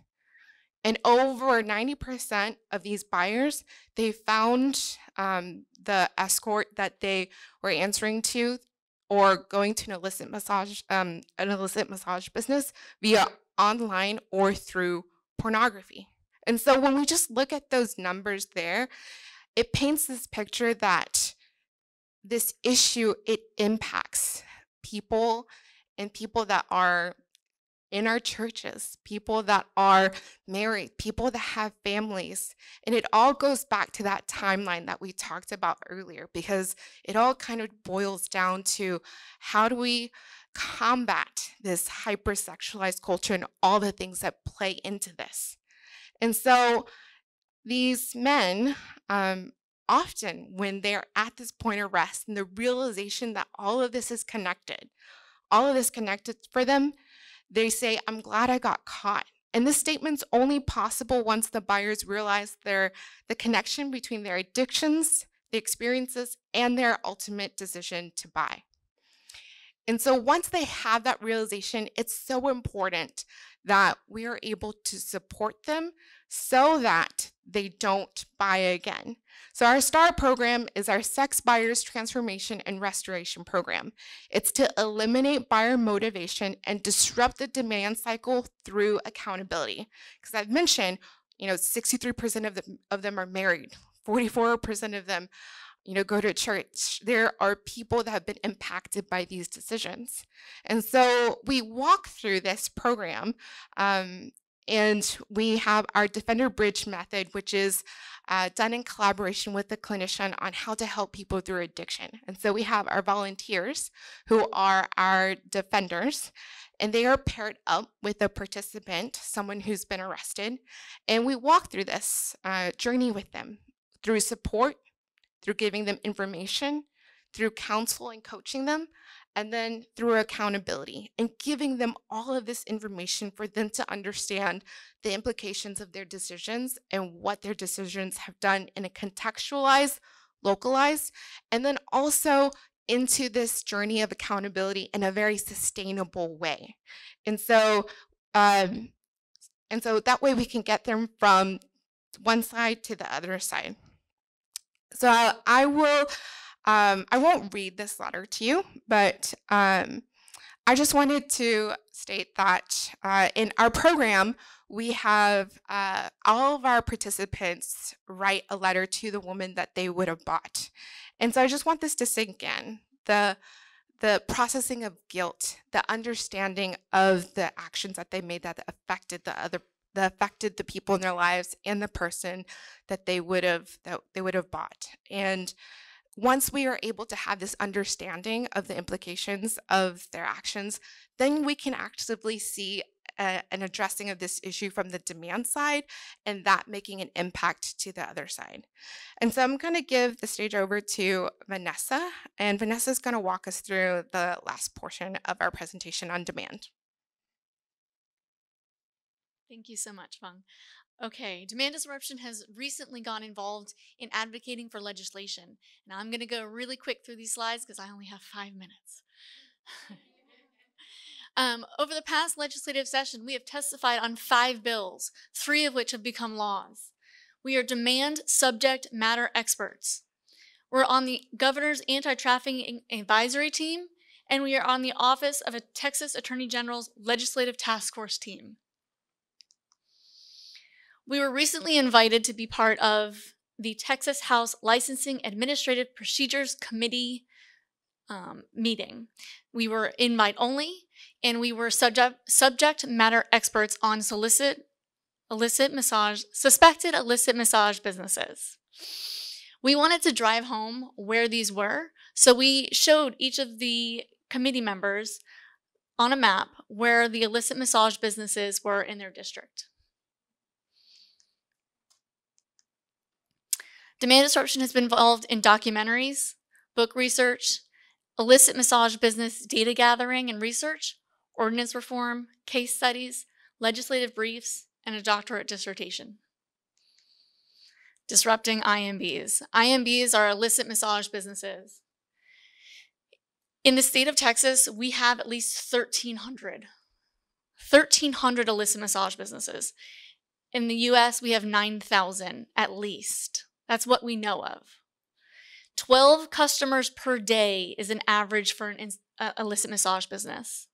And over ninety percent of these buyers, they found um, the escort that they were answering to or going to an illicit massage, um, an illicit massage business via online or through pornography. And so when we just look at those numbers there, it paints this picture that this issue, it impacts people and people that are in our churches, people that are married, people that have families. And it all goes back to that timeline that we talked about earlier, because it all kind of boils down to how do we combat this hypersexualized culture and all the things that play into this. And so these men, um, often when they're at this point of rest and the realization that all of this is connected, all of this connected for them, they say, "I'm glad I got caught." And this statement's only possible once the buyers realize their, the connection between their addictions, the experiences, and their ultimate decision to buy. And so once they have that realization, it's so important that we are able to support them so that they don't buy again. So our STAR program is our Sex Buyers Transformation and Restoration Program. It's to eliminate buyer motivation and disrupt the demand cycle through accountability. Because I've mentioned, you know, sixty-three percent of them, of them are married, forty-four percent of them, you know, go to church. There are people that have been impacted by these decisions. And so we walk through this program, um, and we have our Defender Bridge method, which is uh, done in collaboration with the clinician on how to help people through addiction. And so we have our volunteers who are our defenders, and they are paired up with a participant, someone who's been arrested. And we walk through this uh, journey with them through support, through giving them information, through counsel and coaching them, and then through accountability and giving them all of this information for them to understand the implications of their decisions and what their decisions have done in a contextualized, localized, and then also into this journey of accountability in a very sustainable way. And so, um, and so that way we can get them from one side to the other side. So I, I will, Um, I won't read this letter to you, but um, I just wanted to state that uh, in our program, we have uh, all of our participants write a letter to the woman that they would have bought. And so I just want this to sink in, the, the processing of guilt, the understanding of the actions that they made that affected the other, that affected the people in their lives and the person that they would have, that they would have bought. And once we are able to have this understanding of the implications of their actions, then we can actively see a, an addressing of this issue from the demand side and that making an impact to the other side. And so I'm going to give the stage over to Vanessa, and Vanessa is going to walk us through the last portion of our presentation on demand. Thank you so much, Fong. Okay, Demand Disruption has recently got involved in advocating for legislation. Now I'm going to go really quick through these slides because I only have five minutes. um, over the past legislative session, we have testified on five bills, three of which have become laws. We are demand subject matter experts. We're on the governor's anti-trafficking advisory team, and we are on the office of a Texas Attorney General's legislative task force team. We were recently invited to be part of the Texas House Licensing Administrative Procedures Committee um, meeting. We were invite only, and we were subject, subject matter experts on solicit, illicit massage, suspected illicit massage businesses. We wanted to drive home where these were, so we showed each of the committee members on a map where the illicit massage businesses were in their district. Demand Disruption has been involved in documentaries, book research, illicit massage business data gathering and research, ordinance reform, case studies, legislative briefs, and a doctorate dissertation. Disrupting I M Bs. I M Bs are illicit massage businesses. In the state of Texas, we have at least thirteen hundred. thirteen hundred illicit massage businesses. In the U S, we have nine thousand at least. That's what we know of. twelve customers per day is an average for an uh, illicit massage business.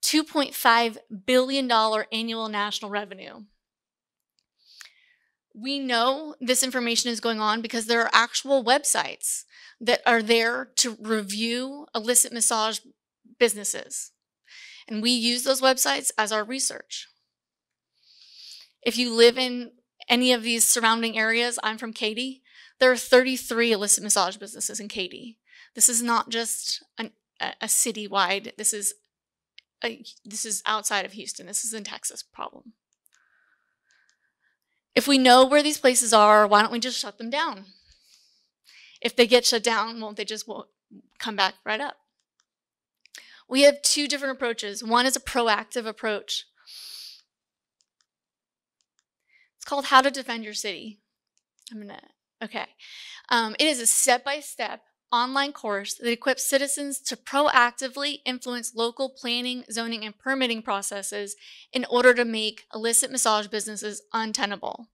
two point five billion dollars annual national revenue. We know this information is going on because there are actual websites that are there to review illicit massage businesses. And we use those websites as our research. If you live in any of these surrounding areas, I'm from Katy, there are thirty-three illicit massage businesses in Katy. This is not just an, a citywide, this is, a, this is outside of Houston, this is in Texas problem. If we know where these places are, why don't we just shut them down? If they get shut down, won't they just won't come back right up? We have two different approaches. One is a proactive approach. Called How to Defend Your City. I'm gonna, okay. Um, it is a step-by-step online course that equips citizens to proactively influence local planning, zoning, and permitting processes in order to make illicit massage businesses untenable.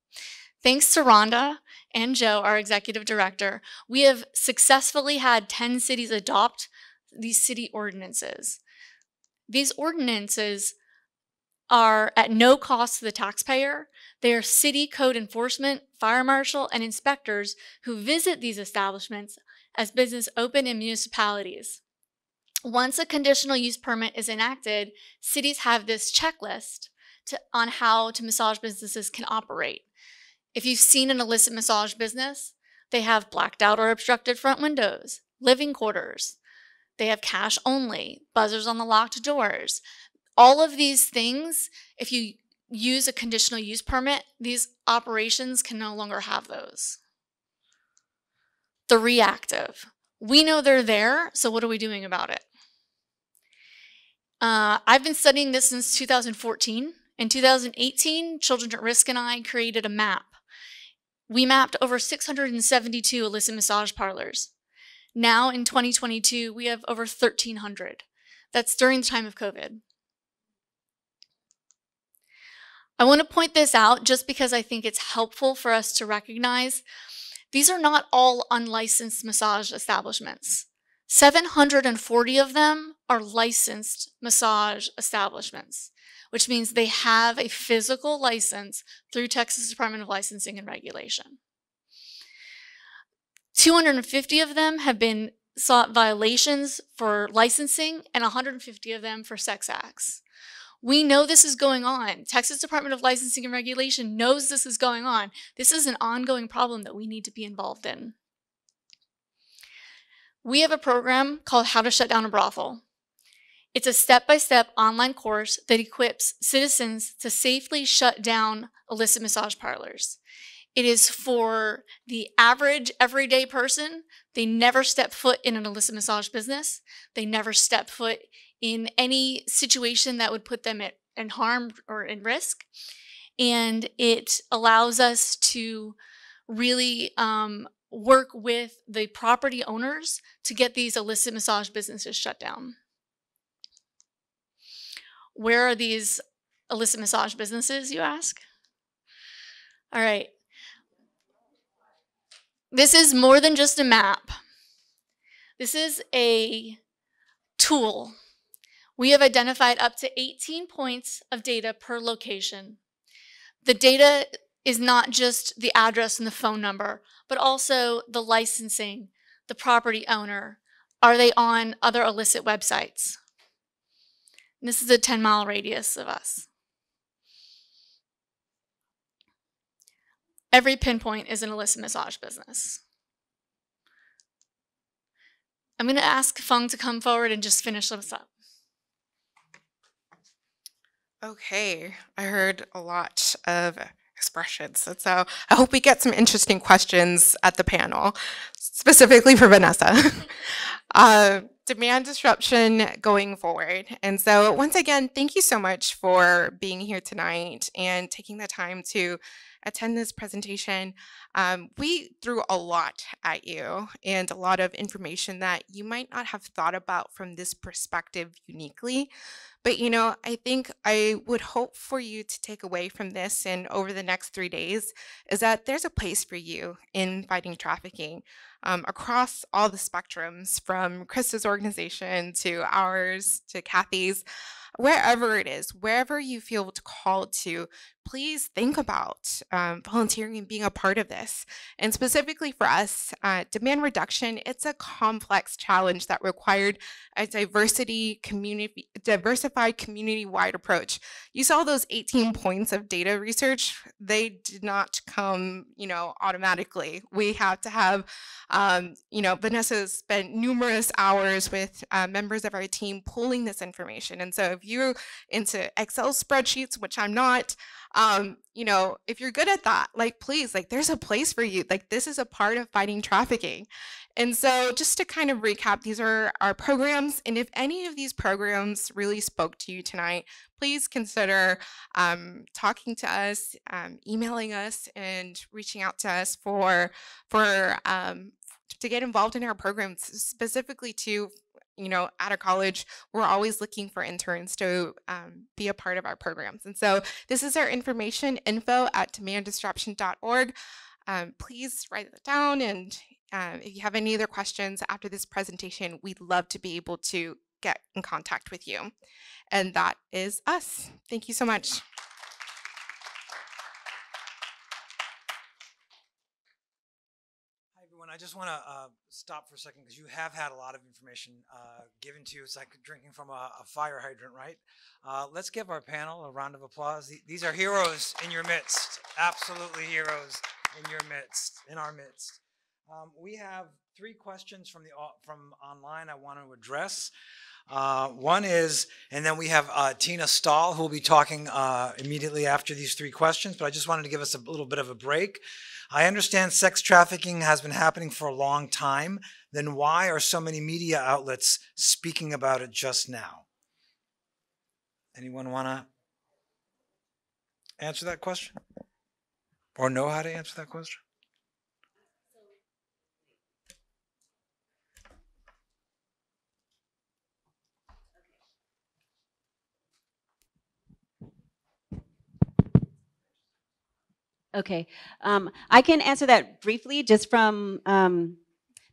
Thanks to Rhonda and Joe, our executive director, we have successfully had ten cities adopt these city ordinances. These ordinances are at no cost to the taxpayer. They are city code enforcement, fire marshal, and inspectors who visit these establishments as business open in municipalities. Once a conditional use permit is enacted, cities have this checklist to, on how to massage businesses can operate. If you've seen an illicit massage business, they have blacked out or obstructed front windows, living quarters. They have cash only, buzzers on the locked doors. All of these things, if you use a conditional use permit, these operations can no longer have those. the reactive. We know they're there, so what are we doing about it? Uh, I've been studying this since two thousand fourteen. In two thousand eighteen, Children at Risk and I created a map. We mapped over six hundred seventy-two illicit massage parlors. Now in twenty twenty-two, we have over thirteen hundred. That's during the time of COVID. I want to point this out just because I think it's helpful for us to recognize these are not all unlicensed massage establishments. seven hundred forty of them are licensed massage establishments, which means they have a physical license through Texas Department of Licensing and Regulation. two hundred fifty of them have been sought violations for licensing and one hundred fifty of them for sex acts. We know this is going on. Texas Department of Licensing and Regulation knows this is going on. This is an ongoing problem that we need to be involved in. We have a program called How to Shut Down a Brothel. It's a step-by-step online course that equips citizens to safely shut down illicit massage parlors. It is for the average, everyday person. They never step foot in an illicit massage business. They never step foot in any situation that would put them at, in harm or in risk. And it allows us to really um, work with the property owners to get these illicit massage businesses shut down. Where are these illicit massage businesses, you ask? All right. This is more than just a map. This is a tool. We have identified up to eighteen points of data per location. The data is not just the address and the phone number, but also the licensing, the property owner. Are they on other illicit websites? And this is a ten mile radius of us. Every pinpoint is an illicit massage business. I'm going to ask Fong to come forward and just finish this up. Okay, I heard a lot of expressions, and so I hope we get some interesting questions at the panel, specifically for Vanessa. uh, Demand disruption going forward. And so once again, thank you so much for being here tonight and taking the time to attend this presentation. Um, we threw a lot at you and a lot of information that you might not have thought about from this perspective uniquely. But you know, I think I would hope for you to take away from this and over the next three days is that there's a place for you in fighting trafficking. Um, across all the spectrums, from Krista's organization to ours to Kathy's, wherever it is, wherever you feel called to, please think about um, volunteering and being a part of this. And specifically for us, uh, demand reduction, it's a complex challenge that required a diversity community, diversified community-wide approach. You saw those eighteen points of data research. They did not come, you know, automatically. We have to have Um, you know, Vanessa spent numerous hours with uh, members of our team pulling this information. And so if you're into Excel spreadsheets, which I'm not, um, you know, if you're good at that, like, please, like, there's a place for you. Like, this is a part of fighting trafficking. And so just to kind of recap, these are our programs. And if any of these programs really spoke to you tonight, please consider um, talking to us, um, emailing us, and reaching out to us for, for um, to get involved in our programs, specifically to, you know, at a college, we're always looking for interns to um, be a part of our programs. And so this is our information, info at demand disruption dot org. Um, please write it down, and Um, if you have any other questions after this presentation, we'd love to be able to get in contact with you. And that is us. Thank you so much. Hi, everyone. I just want to uh, stop for a second because you have had a lot of information uh, given to you. It's like drinking from a, a fire hydrant, right? Uh, let's give our panel a round of applause. These are heroes in your midst, absolutely heroes in your midst, in our midst. Um, we have three questions from the from online I want to address. Uh, one is, and then we have uh, Tina Stahl, who will be talking uh, immediately after these three questions, but I just wanted to give us a little bit of a break. I understand sex trafficking has been happening for a long time. Then why are so many media outlets speaking about it just now? Anyone want to answer that question? Or know how to answer that question? Okay, um, I can answer that briefly just from, um,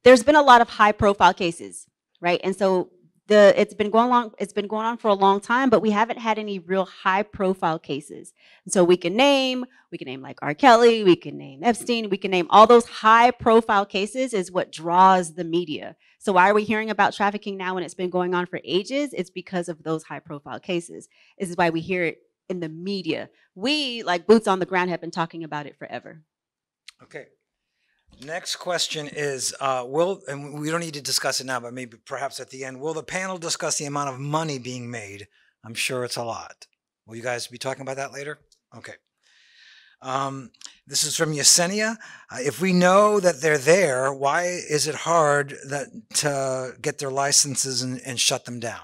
there's been a lot of high profile cases, right? And so the it's been going on, it's been going on for a long time, but we haven't had any real high profile cases. And so we can name, we can name like R. Kelly, we can name Epstein, we can name all those high profile cases is what draws the media. So why are we hearing about trafficking now when it's been going on for ages? It's because of those high profile cases. This is why we hear it in the media. We, like boots on the ground, have been talking about it forever. Okay. Next question is, uh, will, and we don't need to discuss it now, but maybe perhaps at the end, will the panel discuss the amount of money being made? I'm sure it's a lot. Will you guys be talking about that later? Okay. Um, this is from Yesenia. Uh, if we know that they're there, why is it hard that, to get their licenses and, and shut them down?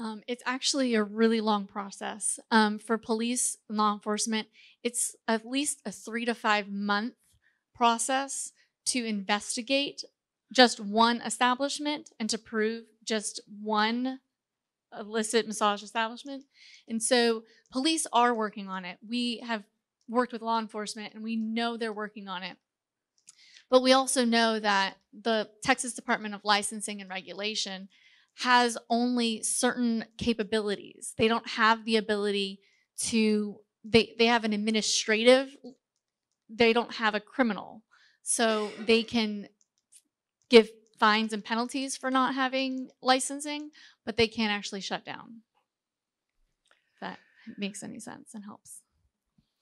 Um, it's actually a really long process. Um, for police and law enforcement, it's at least a three to five month process to investigate just one establishment and to prove just one illicit massage establishment. And so police are working on it. We have worked with law enforcement and we know they're working on it. But we also know that the Texas Department of Licensing and Regulation has only certain capabilities. They don't have the ability to, they, they have an administrative, they don't have a criminal. So they can give fines and penalties for not having licensing, but they can't actually shut down. If that makes any sense and helps.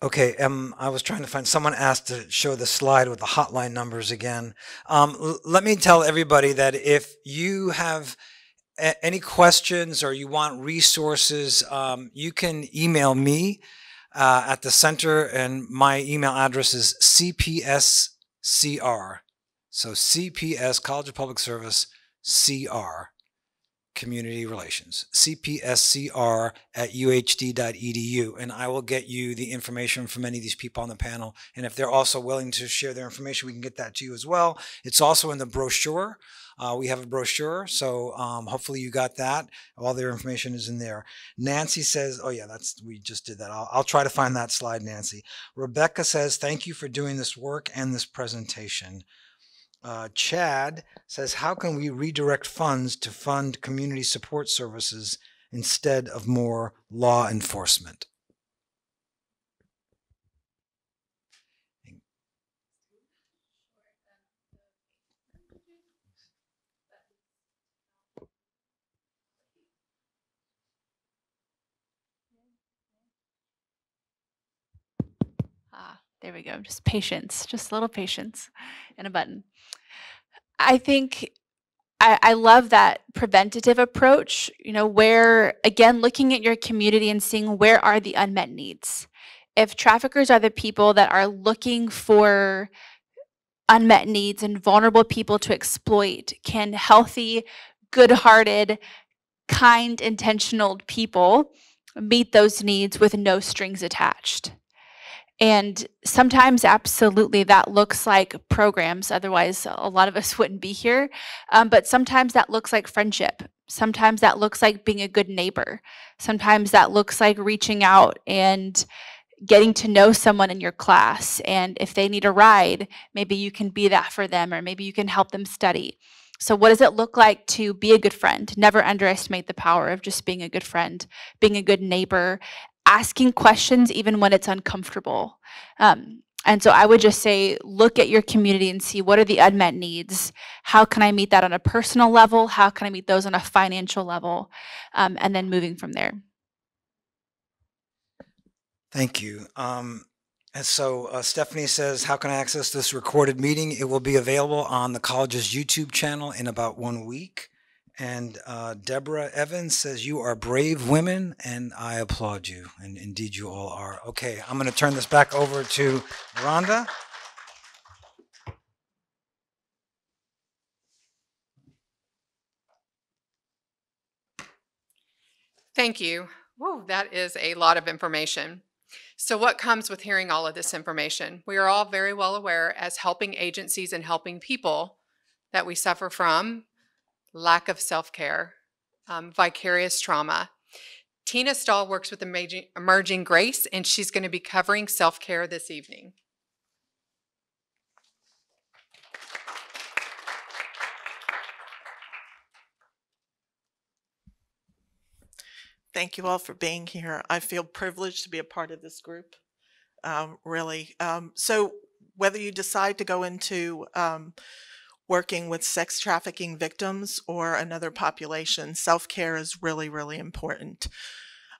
Okay, um, I was trying to find, someone asked to show the slide with the hotline numbers again. Um, let me tell everybody that if you have any questions or you want resources, um, you can email me uh, at the center, and my email address is C P S C R. So C P S, College of Public Service, C R, Community Relations, C P S C R at U H D dot E D U, and I will get you the information from any of these people on the panel. And if they're also willing to share their information, we can get that to you as well. It's also in the brochure. Uh, we have a brochure, so um, hopefully you got that. All their information is in there. Nancy says, oh yeah, that's, we just did that. I'll, I'll try to find that slide, Nancy. Rebecca says, thank you for doing this work and this presentation. Uh, Chad says, how can we redirect funds to fund community support services instead of more law enforcement? There we go, just patience, just a little patience and a button. I think I, I love that preventative approach, you know, where, again, looking at your community and seeing where are the unmet needs. If traffickers are the people that are looking for unmet needs and vulnerable people to exploit, can healthy, good-hearted, kind, intentional people meet those needs with no strings attached? And sometimes, absolutely, that looks like programs. Otherwise, a lot of us wouldn't be here. Um, but sometimes that looks like friendship. Sometimes that looks like being a good neighbor. Sometimes that looks like reaching out and getting to know someone in your class. And if they need a ride, maybe you can be that for them, or maybe you can help them study. So what does it look like to be a good friend? Never underestimate the power of just being a good friend, being a good neighbor, asking questions even when it's uncomfortable. Um, and so I would just say, look at your community and see what are the unmet needs. How can I meet that on a personal level? How can I meet those on a financial level? Um, and then moving from there. Thank you. Um, And so uh, Stephanie says, how can I access this recorded meeting? It will be available on the college's YouTube channel in about one week. And uh, Deborah Evans says, you are brave women, and I applaud you. And indeed, you all are. Okay, I'm going to turn this back over to Rhonda. Thank you. Whoa, that is a lot of information. So what comes with hearing all of this information? We are all very well aware as helping agencies and helping people that we suffer from lack of self-care, um, vicarious trauma. Tina Stahl works with Emerging Grace, and she's going to be covering self-care this evening. Thank you all for being here. I feel privileged to be a part of this group, um, really. Um, so whether you decide to go into um, working with sex trafficking victims or another population, self-care is really, really important.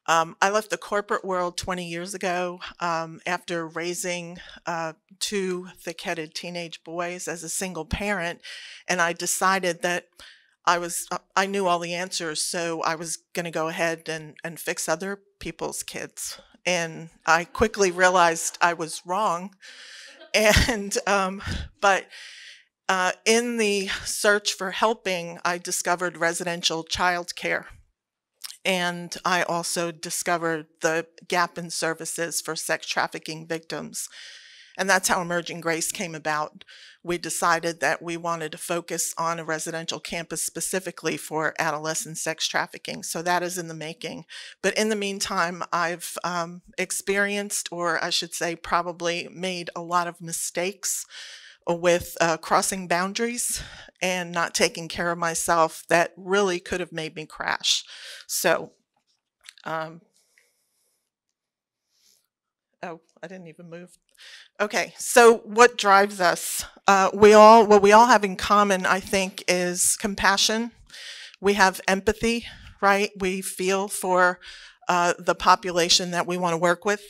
Um, I left the corporate world twenty years ago um, after raising uh, two thick-headed teenage boys as a single parent, and I decided that I was, I knew all the answers, so I was going to go ahead and, and fix other people's kids. And I quickly realized I was wrong. And, um, but uh, in the search for helping, I discovered residential child care. And I also discovered the gap in services for sex trafficking victims. And that's how Emerging Grace came about. We decided that we wanted to focus on a residential campus specifically for adolescent sex trafficking. So that is in the making. But in the meantime, I've um, experienced, or I should say probably made a lot of mistakes with uh, crossing boundaries and not taking care of myself that really could have made me crash. So, um, oh, I didn't even move. Okay, so what drives us? Uh, we all, what we all have in common, I think, is compassion. We have empathy, right? We feel for uh, the population that we want to work with.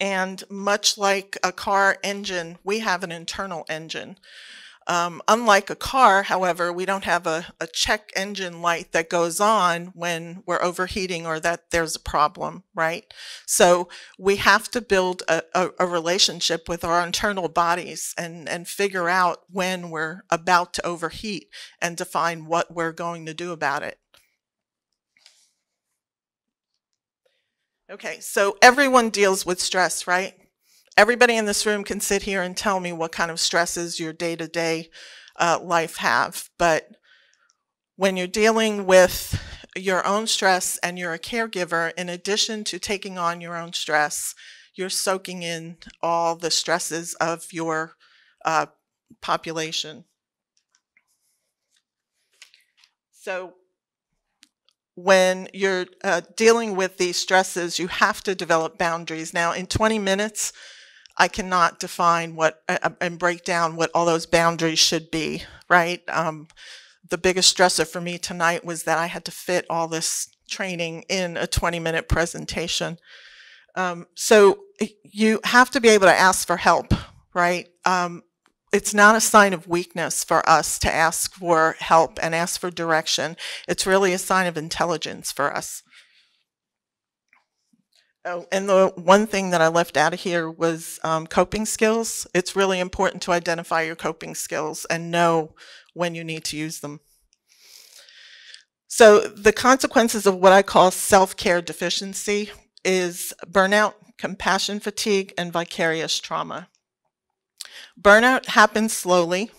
And much like a car engine, we have an internal engine. Um, unlike a car, however, we don't have a, a check engine light that goes on when we're overheating or that there's a problem, right? So we have to build a, a, a relationship with our internal bodies and, and figure out when we're about to overheat and define what we're going to do about it. Okay, so everyone deals with stress, right? Everybody in this room can sit here and tell me what kind of stresses your day-to-day uh, life have. But when you're dealing with your own stress and you're a caregiver, in addition to taking on your own stress, you're soaking in all the stresses of your uh, population. So when you're uh, dealing with these stresses, you have to develop boundaries. Now, in twenty minutes, I cannot define what uh, and break down what all those boundaries should be, right? Um, the biggest stressor for me tonight was that I had to fit all this training in a twenty minute presentation. Um, so you have to be able to ask for help, right? Um, it's not a sign of weakness for us to ask for help and ask for direction. It's really a sign of intelligence for us. Oh, and the one thing that I left out of here was um, coping skills. It's really important to identify your coping skills and know when you need to use them. So the consequences of what I call self-care deficiency is burnout, compassion fatigue, and vicarious trauma. Burnout happens slowly,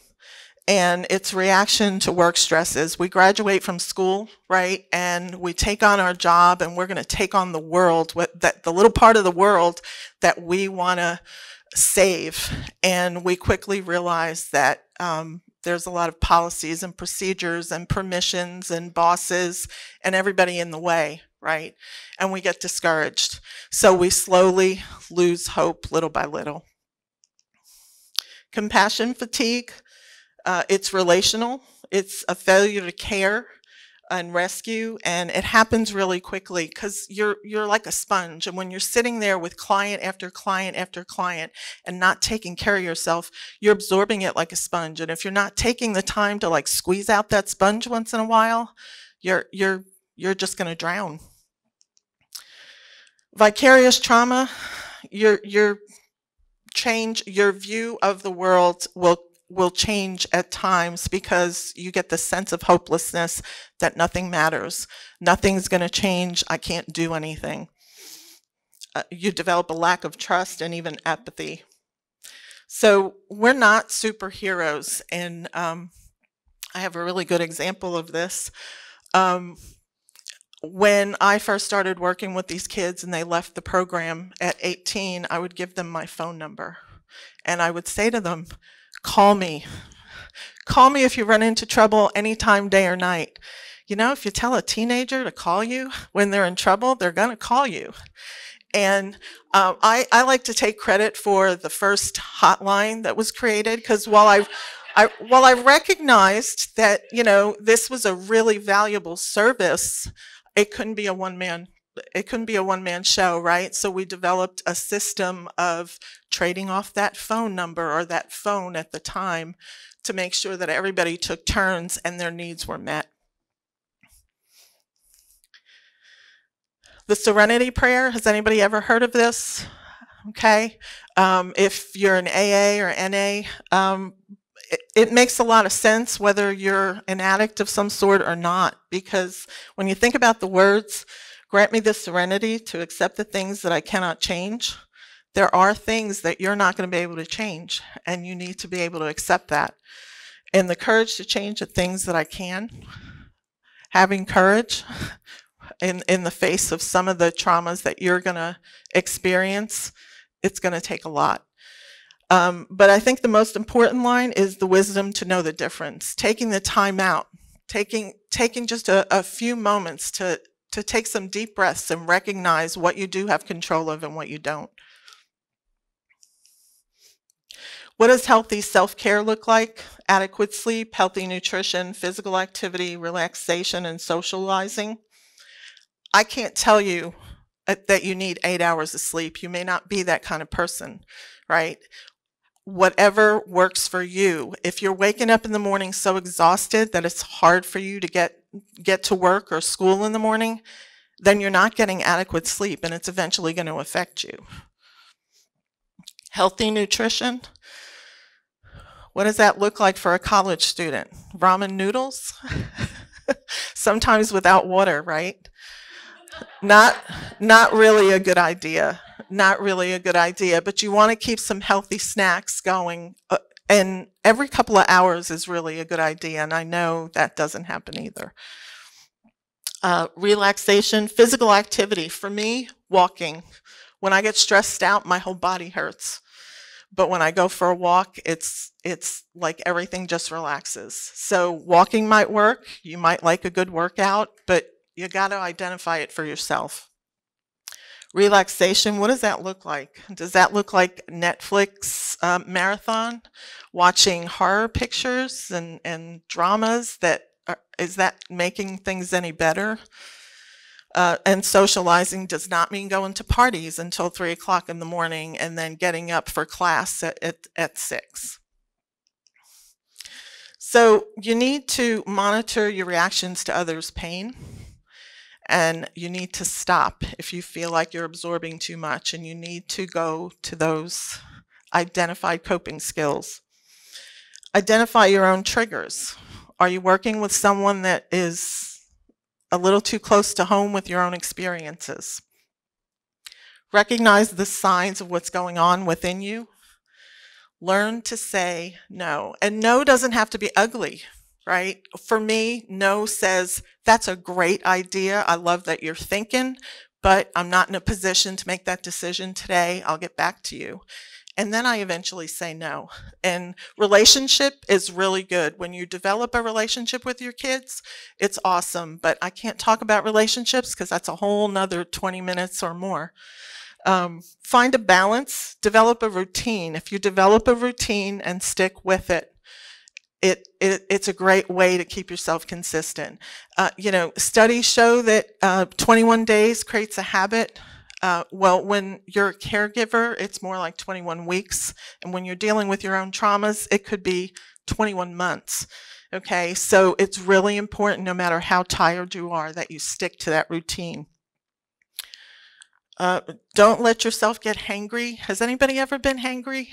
and it's reaction to work stresses. We graduate from school, right, and we take on our job, and we're going to take on the world, that the little part of the world that we want to save. And we quickly realize that um, there's a lot of policies and procedures and permissions and bosses and everybody in the way, right? And we get discouraged. So we slowly lose hope little by little. Compassion fatigue. Uh, it's relational. It's a failure to care. and rescue, and it happens really quickly because you're you're like a sponge, and when you're sitting there with client after client after client and not taking care of yourself, you're absorbing it like a sponge. And if you're not taking the time to like squeeze out that sponge once in a while, you're you're you're just going to drown. Vicarious trauma, your your change your view of the world will will change at times, because you get the sense of hopelessness that nothing matters. Nothing's going to change. I can't do anything. Uh, you develop a lack of trust and even apathy. So we're not superheroes. And um, I have a really good example of this. Um, when I first started working with these kids and they left the program at eighteen, I would give them my phone number. And I would say to them, call me. Call me if you run into trouble anytime, day or night. You know, if you tell a teenager to call you when they're in trouble, they're going to call you. And uh, I, I like to take credit for the first hotline that was created, because while I, I, while I recognized that, you know, this was a really valuable service, it couldn't be a one-man It couldn't be a one-man show, right? So we developed a system of trading off that phone number, or that phone at the time, to make sure that everybody took turns and their needs were met. The Serenity Prayer, has anybody ever heard of this? Okay. Um, if you're an A A or N A, um, it makes a lot of sense whether you're an addict of some sort or not, because when you think about the words, grant me the serenity to accept the things that I cannot change. There are things that you're not going to be able to change, and you need to be able to accept that. And the courage to change the things that I can. Having courage in, in the face of some of the traumas that you're going to experience, it's going to take a lot. Um, but I think the most important line is the wisdom to know the difference. Taking the time out, taking, taking just a, a few moments to to take some deep breaths and recognize what you do have control of and what you don't. What does healthy self-care look like? Adequate sleep, healthy nutrition, physical activity, relaxation, and socializing. I can't tell you that you need eight hours of sleep. You may not be that kind of person, right? Whatever works for you. If you're waking up in the morning so exhausted that it's hard for you to get, get to work or school in the morning, then you're not getting adequate sleep, and it's eventually going to affect you. Healthy nutrition. What does that look like for a college student? Ramen noodles? Sometimes without water, right? Not, not really a good idea. Not really a good idea, but you want to keep some healthy snacks going, uh, and every couple of hours is really a good idea, and I know that doesn't happen either. Uh, relaxation, physical activity. For me, walking. When I get stressed out, my whole body hurts, but when I go for a walk, it's, it's like everything just relaxes. So walking might work. You might like a good workout, but you got to identify it for yourself. Relaxation, what does that look like? Does that look like Netflix uh, marathon, watching horror pictures and, and dramas? That are, is that making things any better? Uh, and socializing does not mean going to parties until three o'clock in the morning and then getting up for class at, at, at six. So you need to monitor your reactions to others' pain. And you need to stop if you feel like you're absorbing too much, and you need to go to those identified coping skills. Identify your own triggers. Are you working with someone that is a little too close to home with your own experiences? Recognize the signs of what's going on within you. Learn to say no. And no doesn't have to be ugly. Right? For me, no says, that's a great idea. I love that you're thinking, but I'm not in a position to make that decision today. I'll get back to you. And then I eventually say no. And relationship is really good. When you develop a relationship with your kids, it's awesome. But I can't talk about relationships because that's a whole nother twenty minutes or more. Um, find a balance. Develop a routine. If you develop a routine and stick with it, It, it, it's a great way to keep yourself consistent. Uh, you know, studies show that uh, twenty-one days creates a habit. Uh, well, when you're a caregiver, it's more like twenty-one weeks. And when you're dealing with your own traumas, it could be twenty-one months. Okay, so it's really important, no matter how tired you are, that you stick to that routine. Uh, don't let yourself get hangry. Has anybody ever been hangry?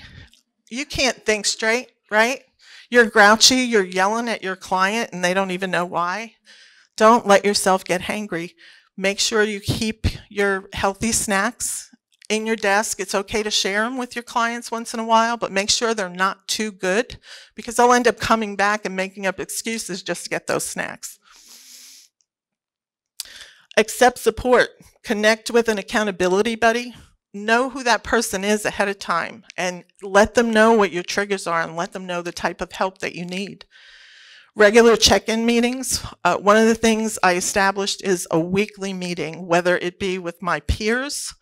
You can't think straight, right? You're grouchy, you're yelling at your client, and they don't even know why. Don't let yourself get hangry. Make sure you keep your healthy snacks in your desk. It's okay to share them with your clients once in a while, but make sure they're not too good, because they'll end up coming back and making up excuses just to get those snacks. Accept support. Connect with an accountability buddy. Know who that person is ahead of time, and let them know what your triggers are, and let them know the type of help that you need. Regular check-in meetings. Uh, one of the things I established is a weekly meeting, whether it be with my peers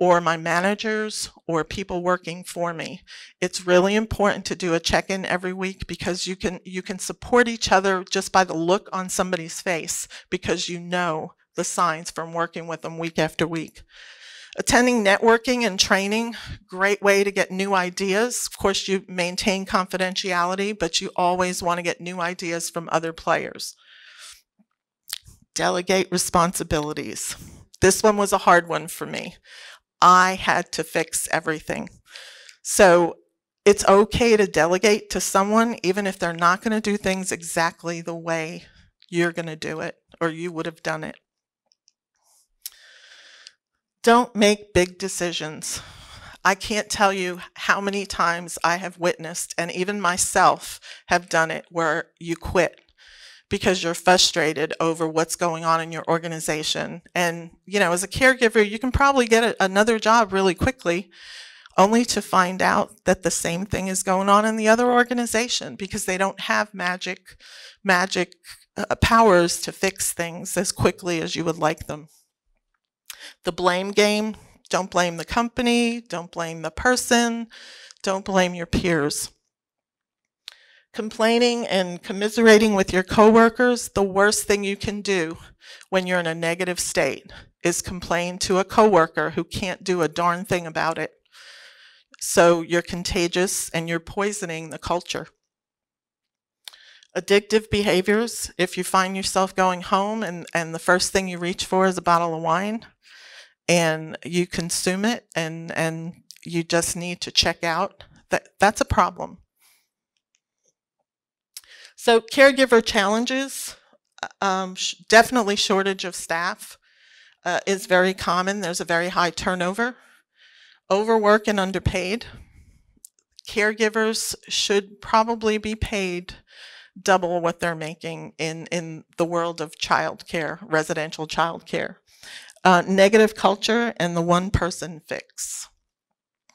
or my managers or people working for me. It's really important to do a check-in every week, because you can, you can support each other just by the look on somebody's face, because you know the signs from working with them week after week. Attending networking and training, great way to get new ideas. Of course, you maintain confidentiality, but you always want to get new ideas from other players. Delegate responsibilities. This one was a hard one for me. I had to fix everything. So it's okay to delegate to someone, even if they're not going to do things exactly the way you're going to do it or you would have done it. Don't make big decisions. I can't tell you how many times I have witnessed, and even myself have done it, where you quit because you're frustrated over what's going on in your organization. And, you know, as a caregiver, you can probably get a, another job really quickly, only to find out that the same thing is going on in the other organization, because they don't have magic, magic uh, powers to fix things as quickly as you would like them. The blame game. Don't blame the company, don't blame the person, don't blame your peers. Complaining and commiserating with your coworkers, the worst thing you can do when you're in a negative state is complain to a coworker who can't do a darn thing about it. So you're contagious and you're poisoning the culture. Addictive behaviors. If you find yourself going home and, and the first thing you reach for is a bottle of wine, and you consume it, and, and you just need to check out, that, that's a problem. So caregiver challenges, um, sh definitely shortage of staff uh, is very common. There's a very high turnover, overwork and underpaid. Caregivers should probably be paid double what they're making in, in the world of childcare, residential childcare. Uh, negative culture and the one person fix.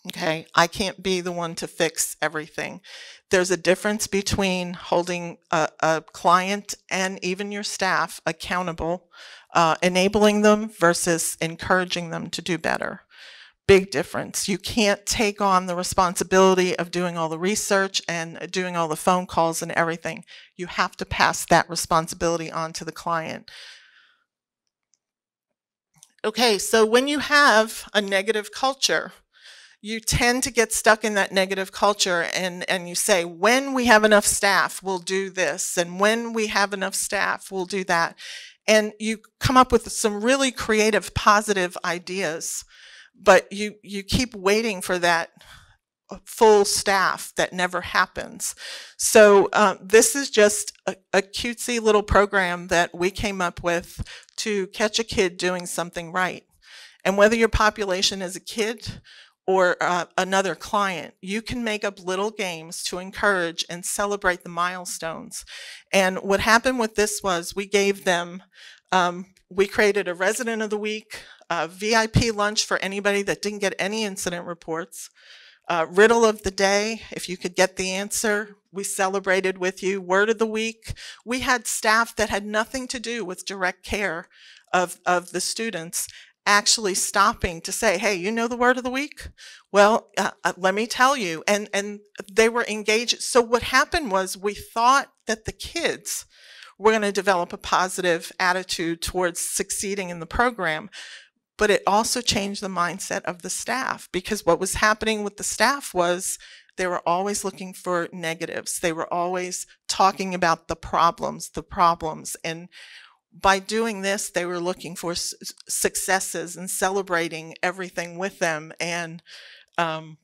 Okay, I can't be the one to fix everything. There's a difference between holding a, a client and even your staff accountable, uh, enabling them versus encouraging them to do better. Big difference. You can't take on the responsibility of doing all the research and doing all the phone calls and everything. You have to pass that responsibility on to the client. Okay, so when you have a negative culture, you tend to get stuck in that negative culture, and, and you say, when we have enough staff, we'll do this, and when we have enough staff, we'll do that. And you come up with some really creative, positive ideas, but you, you keep waiting for that full staff that never happens. So um, this is just a, a cutesy little program that we came up with to catch a kid doing something right. And whether your population is a kid or uh, another client, you can make up little games to encourage and celebrate the milestones. And what happened with this was we gave them, um, we created a resident of the week, a V I P lunch for anybody that didn't get any incident reports, Uh, riddle of the day, if you could get the answer, we celebrated with you. Word of the week. We had staff that had nothing to do with direct care of, of the students actually stopping to say, hey, you know the word of the week? Well, uh, uh, let me tell you. And, and they were engaged. So what happened was we thought that the kids were going to develop a positive attitude towards succeeding in the program. But it also changed the mindset of the staff, because what was happening with the staff was they were always looking for negatives. They were always talking about the problems, the problems. And by doing this, they were looking for su successes and celebrating everything with them. And um,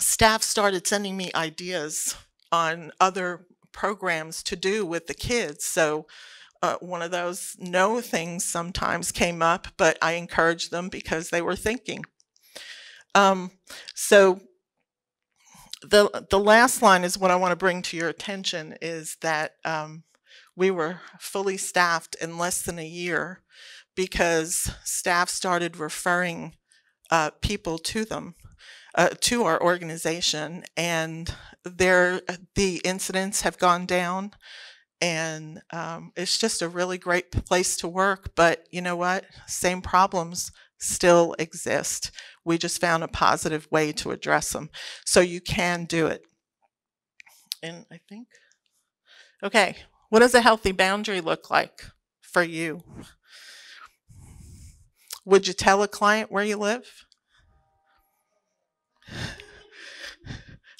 staff started sending me ideas on other programs to do with the kids. So uh, one of those no things sometimes came up, but I encouraged them because they were thinking. Um, so the, the last line is what I want to bring to your attention is that um, we were fully staffed in less than a year because staff started referring uh, people to them, uh, to our organization, and there the incidents have gone down, and um, it's just a really great place to work. But you know what? Same problems still exist. We just found a positive way to address them. So you can do it. And I think, okay. What does a healthy boundary look like for you? Would you tell a client where you live?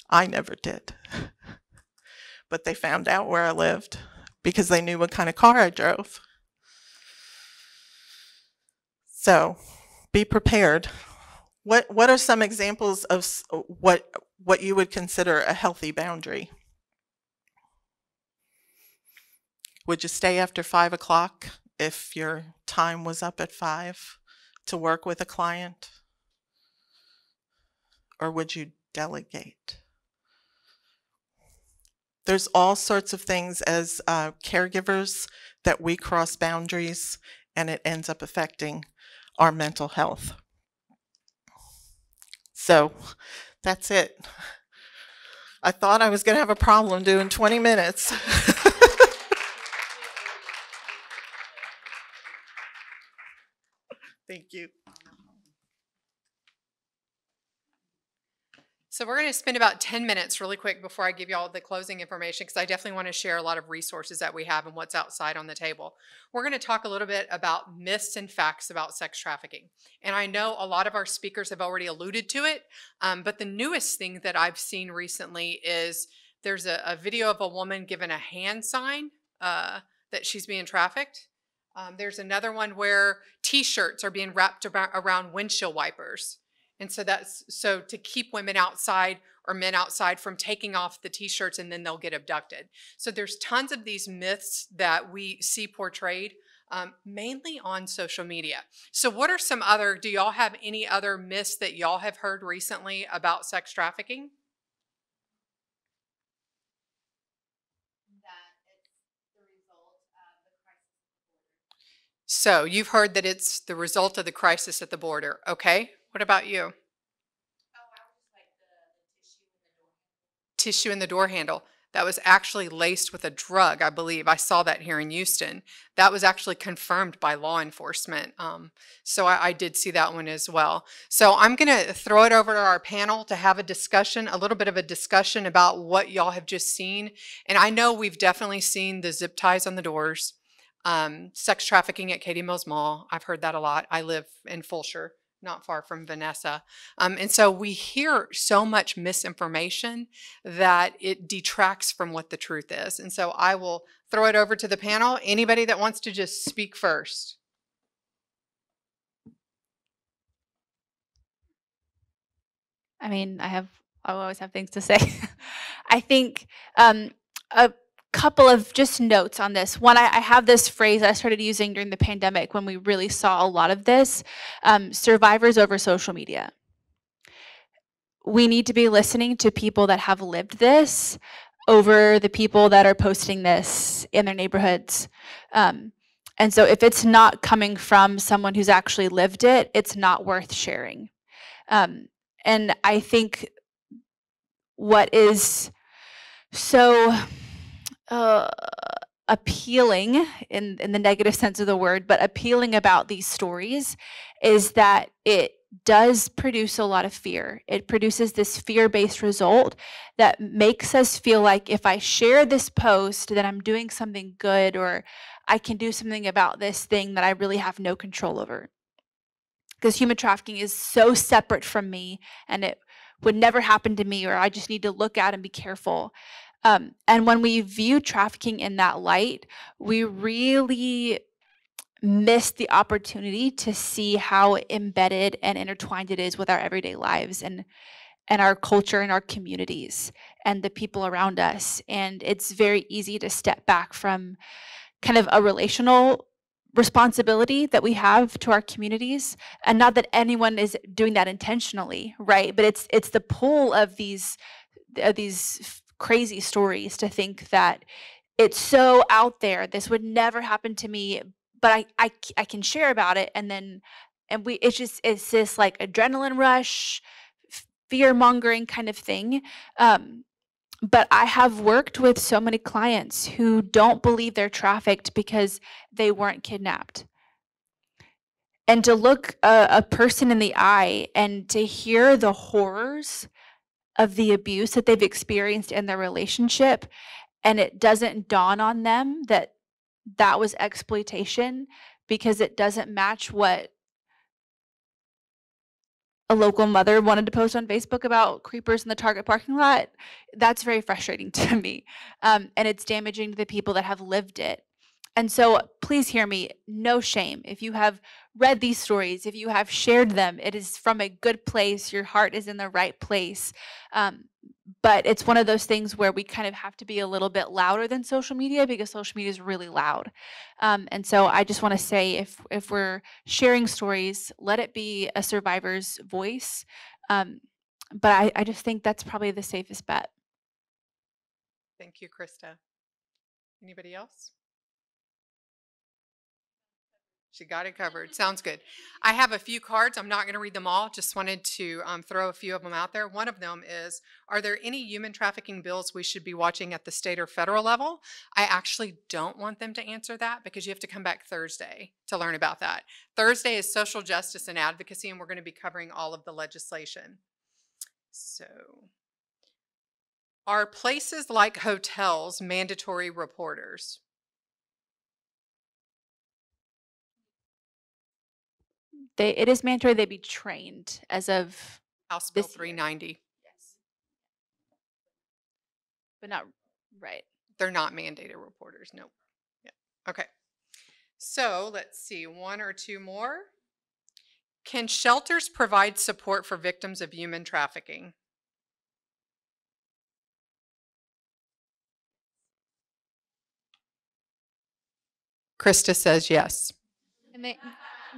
I never did. But they found out where I lived because they knew what kind of car I drove. So be prepared. What, what are some examples of what, what you would consider a healthy boundary? Would you stay after five o'clock if your time was up at five to work with a client? Or would you delegate? There's all sorts of things as uh, caregivers that we cross boundaries and it ends up affecting our mental health. So that's it. I thought I was going to have a problem doing twenty minutes. Thank you. So we're going to spend about ten minutes really quick before I give you all the closing information, because I definitely want to share a lot of resources that we have and what's outside on the table. We're going to talk a little bit about myths and facts about sex trafficking. And I know a lot of our speakers have already alluded to it, um, but the newest thing that I've seen recently is there's a, a video of a woman given a hand sign uh, that she's being trafficked. Um, there's another one where T-shirts are being wrapped around windshield wipers. And so that's so to keep women outside or men outside from taking off the T-shirts, and then they'll get abducted. So there's tons of these myths that we see portrayed um, mainly on social media. So what are some other, do y'all have any other myths that y'all have heard recently about sex trafficking? So you've heard that it's the result of the crisis at the border. Okay, what about you? Oh, I was like the tissue in the door handle. That was actually laced with a drug, I believe. I saw that here in Houston. That was actually confirmed by law enforcement. Um, so I, I did see that one as well. So I'm going to throw it over to our panel to have a discussion, a little bit of a discussion about what y'all have just seen. And I know we've definitely seen the zip ties on the doors. Um, sex trafficking at Katie Mills Mall. I've heard that a lot. I live in Fulshire, not far from Vanessa. Um, and so we hear so much misinformation that it detracts from what the truth is. And so I will throw it over to the panel. Anybody that wants to just speak first. I mean, I have, I'll always have things to say. I think, um, a couple of just notes on this. One, I, I have this phrase I started using during the pandemic when we really saw a lot of this, um, survivors over social media. We need to be listening to people that have lived this over the people that are posting this in their neighborhoods. Um, and so if it's not coming from someone who's actually lived it, it's not worth sharing. Um, and I think what is so... Uh, appealing in, in the negative sense of the word, but appealing about these stories is that it does produce a lot of fear. It produces this fear-based result that makes us feel like if I share this post, then I'm doing something good, or I can do something about this thing that I really have no control over. Because human trafficking is so separate from me, and it would never happen to me, or I just need to look at and be careful. Um, and when we view trafficking in that light, we really miss the opportunity to see how embedded and intertwined it is with our everyday lives and and our culture and our communities and the people around us. And it's very easy to step back from kind of a relational responsibility that we have to our communities. And not that anyone is doing that intentionally, right? But it's it's the pull of these of these crazy stories to think that it's so out there, this would never happen to me, but I, I, I can share about it. And then, and we, it's just, it's this like adrenaline rush, fear mongering kind of thing. Um, but I have worked with so many clients who don't believe they're trafficked because they weren't kidnapped. And to look a, a person in the eye and to hear the horrors of the abuse that they've experienced in their relationship, and it doesn't dawn on them that that was exploitation, because it doesn't match what a local mother wanted to post on Facebook about creepers in the Target parking lot. That's very frustrating to me. Um, and it's damaging to the people that have lived it. And so please hear me, no shame. If you have read these stories, if you have shared them, it is from a good place. Your heart is in the right place. Um, But it's one of those things where we kind of have to be a little bit louder than social media, because social media is really loud. Um, and so I just want to say, if if we're sharing stories, let it be a survivor's voice. Um, but I, I just think that's probably the safest bet. Thank you, Krista. Anybody else? She got it covered. Sounds good. I have a few cards. I'm not going to read them all. Just wanted to um, throw a few of them out there. One of them is, are there any human trafficking bills we should be watching at the state or federal level? I actually don't want them to answer that, because you have to come back Thursday to learn about that. Thursday is social justice and advocacy, and we're going to be covering all of the legislation. So, are places like hotels mandatory reporters? They, it is mandatory they be trained as of House Bill three ninety. Year. Yes. But not, right. They're not mandated reporters, no. Yeah. Okay. So let's see, one or two more. Can shelters provide support for victims of human trafficking? Krista says yes. And they...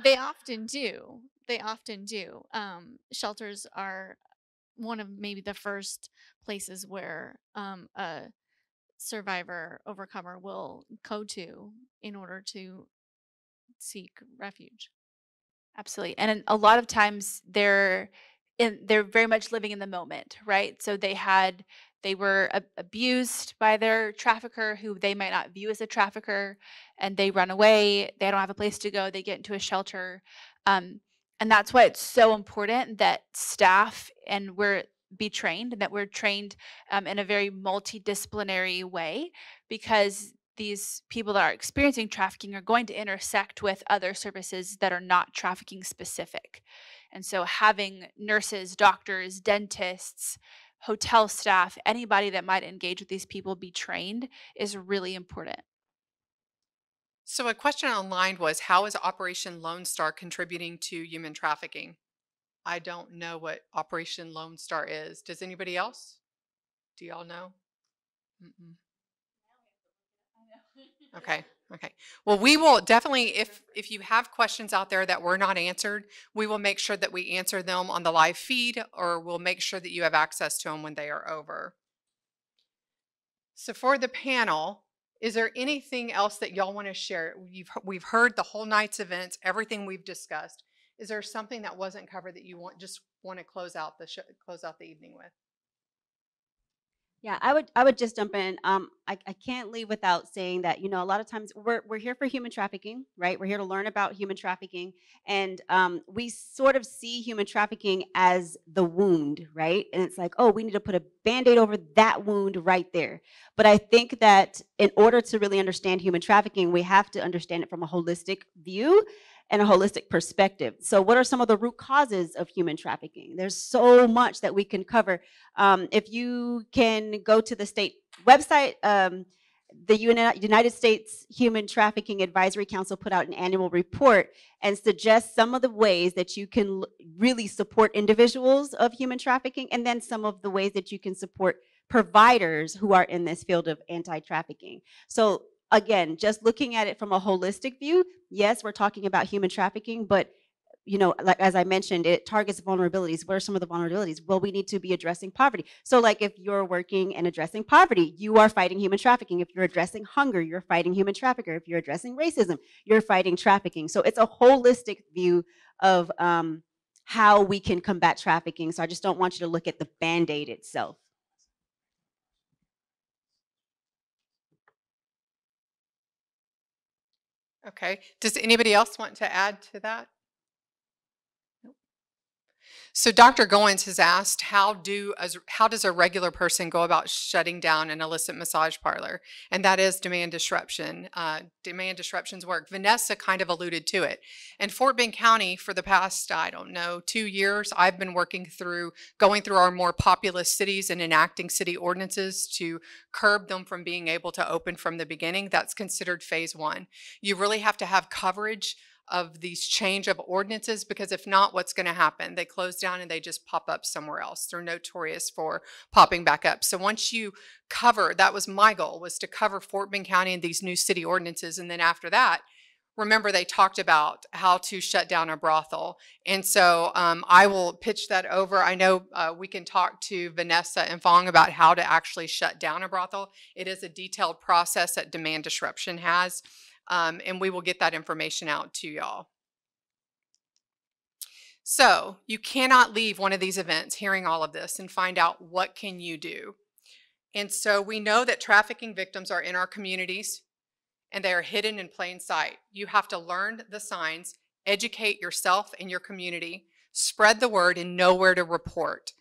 They often do. They often do. Um, shelters are one of maybe the first places where um, a survivor, overcomer will go to in order to seek refuge. Absolutely. And a lot of times they're in, they're very much living in the moment, right? So they had, they were ab- abused by their trafficker, who they might not view as a trafficker, and they run away. They don't have a place to go. They get into a shelter. Um, and that's why it's so important that staff and we're be trained and that we're trained um, in a very multidisciplinary way, because these people that are experiencing trafficking are going to intersect with other services that are not trafficking specific. And so having nurses, doctors, dentists, hotel staff, anybody that might engage with these people be trained is really important. So a question online was, how is Operation Lone Star contributing to human trafficking? I don't know what Operation Lone Star is. Does anybody else? Do y'all know? Mm-mm. Okay. Okay. Well, we will definitely, if, if you have questions out there that were not answered, we will make sure that we answer them on the live feed, or we'll make sure that you have access to them when they are over. So for the panel, is there anything else that y'all want to share? You've, we've heard the whole night's events, everything we've discussed. Is there something that wasn't covered that you want just want to close out the show, close out the evening with? Yeah, I would I would just jump in. Um, I, I can't leave without saying that, you know, a lot of times we're, we're here for human trafficking, right? We're here to learn about human trafficking. And um, we sort of see human trafficking as the wound, right? And it's like, oh, we need to put a Band-Aid over that wound right there. But I think that in order to really understand human trafficking, we have to understand it from a holistic view and a holistic perspective. So what are some of the root causes of human trafficking? There's so much that we can cover. Um, if you can go to the state website, um, the United States Human Trafficking Advisory Council put out an annual report and suggests some of the ways that you can really support individuals of human trafficking, and then some of the ways that you can support providers who are in this field of anti-trafficking. So again, just looking at it from a holistic view, yes, we're talking about human trafficking, but you know, like as I mentioned, it targets vulnerabilities. What are some of the vulnerabilities? Well, we need to be addressing poverty. So like if you're working and addressing poverty, you are fighting human trafficking. If you're addressing hunger, you're fighting human trafficking. If you're addressing racism, you're fighting trafficking. So it's a holistic view of um, how we can combat trafficking. So I just don't want you to look at the Band-Aid itself. Okay, does anybody else want to add to that? Nope. So Doctor Goins has asked, how do as how does a regular person go about shutting down an illicit massage parlor? And that is demand disruption, uh, demand disruption's work. Vanessa kind of alluded to it. In Fort Bend County for the past, I don't know, two years, I've been working through, going through our more populous cities and enacting city ordinances to curb them from being able to open from the beginning. That's considered phase one. You really have to have coverage of these change of ordinances, because if not, what's going to happen? They close down and they just pop up somewhere else. They're notorious for popping back up. So once you cover, that was my goal, was to cover Fort Bend County and these new city ordinances. And then after that, remember they talked about how to shut down a brothel. And so um, I will pitch that over. I know uh, we can talk to Vanessa and Fong about how to actually shut down a brothel. It is a detailed process that Demand Disruption has. Um, and we will get that information out to y'all. So you cannot leave one of these events hearing all of this and find out what can you do. And so we know that trafficking victims are in our communities and they are hidden in plain sight. You have to learn the signs, educate yourself and your community, spread the word, and know where to report.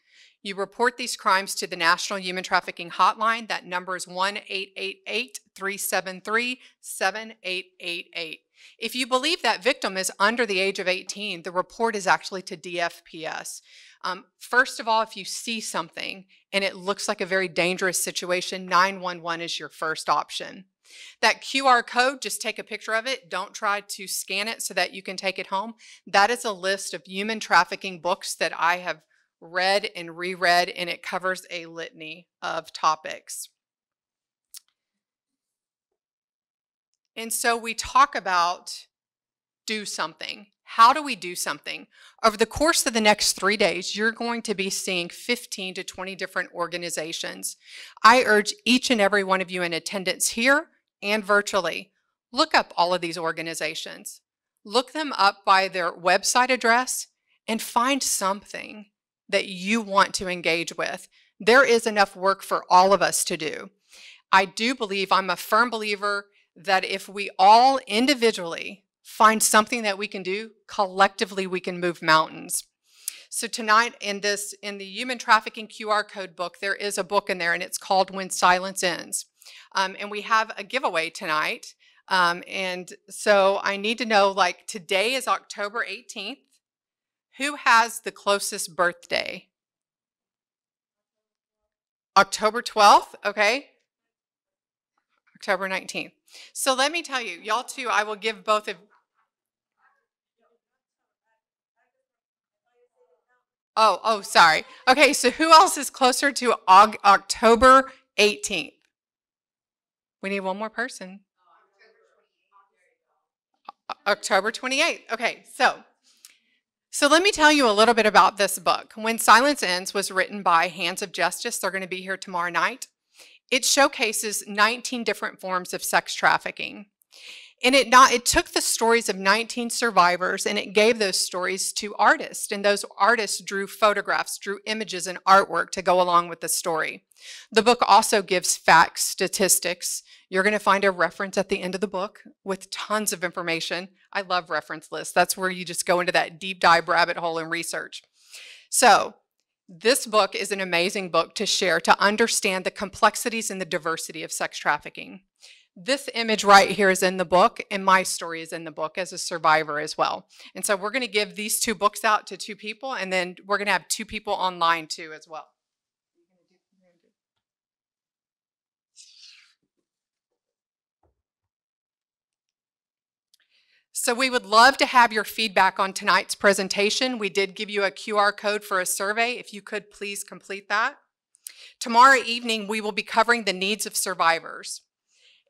You report these crimes to the National Human Trafficking Hotline. That number is one eight eight eight, three seven three, seven eight eight eight. If you believe that victim is under the age of eighteen, the report is actually to D F P S. Um, first of all, if you see something and it looks like a very dangerous situation, nine one one is your first option. That Q R code, just take a picture of it. Don't try to scan it so that you can take it home. That is a list of human trafficking books that I have read and reread, and it covers a litany of topics. And so we talk about do something. How do we do something? Over the course of the next three days, you're going to be seeing fifteen to twenty different organizations. I urge each and every one of you in attendance here and virtually, look up all of these organizations. Look them up by their website address and find something that you want to engage with. There is enough work for all of us to do. I do believe, I'm a firm believer that if we all individually find something that we can do, collectively we can move mountains. So tonight in this, in the Human Trafficking Q R code book, there is a book in there and it's called When Silence Ends. Um, and we have a giveaway tonight. Um, and so I need to know, like, today is October eighteenth. Who has the closest birthday? October twelfth, okay. October nineteenth. So let me tell you, y'all too, I will give both of, oh, oh, sorry. Okay, so who else is closer to October eighteenth? We need one more person. October twenty-eighth, okay, so. So let me tell you a little bit about this book. When Silence Ends was written by Hands of Justice. They're going to be here tomorrow night. It showcases nineteen different forms of sex trafficking. And it, not, it took the stories of nineteen survivors and it gave those stories to artists. And those artists drew photographs, drew images and artwork to go along with the story. The book also gives facts, statistics. You're going to find a reference at the end of the book with tons of information. I love reference lists. That's where you just go into that deep dive rabbit hole and research. So this book is an amazing book to share to understand the complexities and the diversity of sex trafficking. This image right here is in the book, and my story is in the book as a survivor as well. And so we're going to give these two books out to two people, and then we're going to have two people online too as well. So we would love to have your feedback on tonight's presentation. We did give you a Q R code for a survey. If you could please complete that. Tomorrow evening, we will be covering the needs of survivors.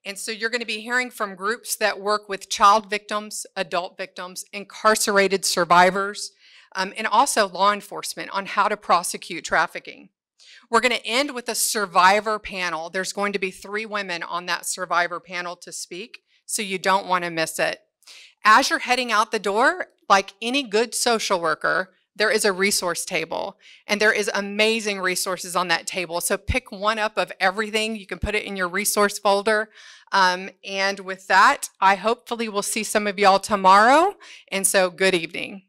And so you're going to be hearing from groups that work with child victims, adult victims, incarcerated survivors, um, and also law enforcement on how to prosecute trafficking. We're going to end with a survivor panel. There's going to be three women on that survivor panel to speak, so you don't want to miss it. As you're heading out the door, like any good social worker, there is a resource table, and there is amazing resources on that table. So pick one up of everything. You can put it in your resource folder. Um, and with that, I hopefully will see some of y'all tomorrow. And so good evening.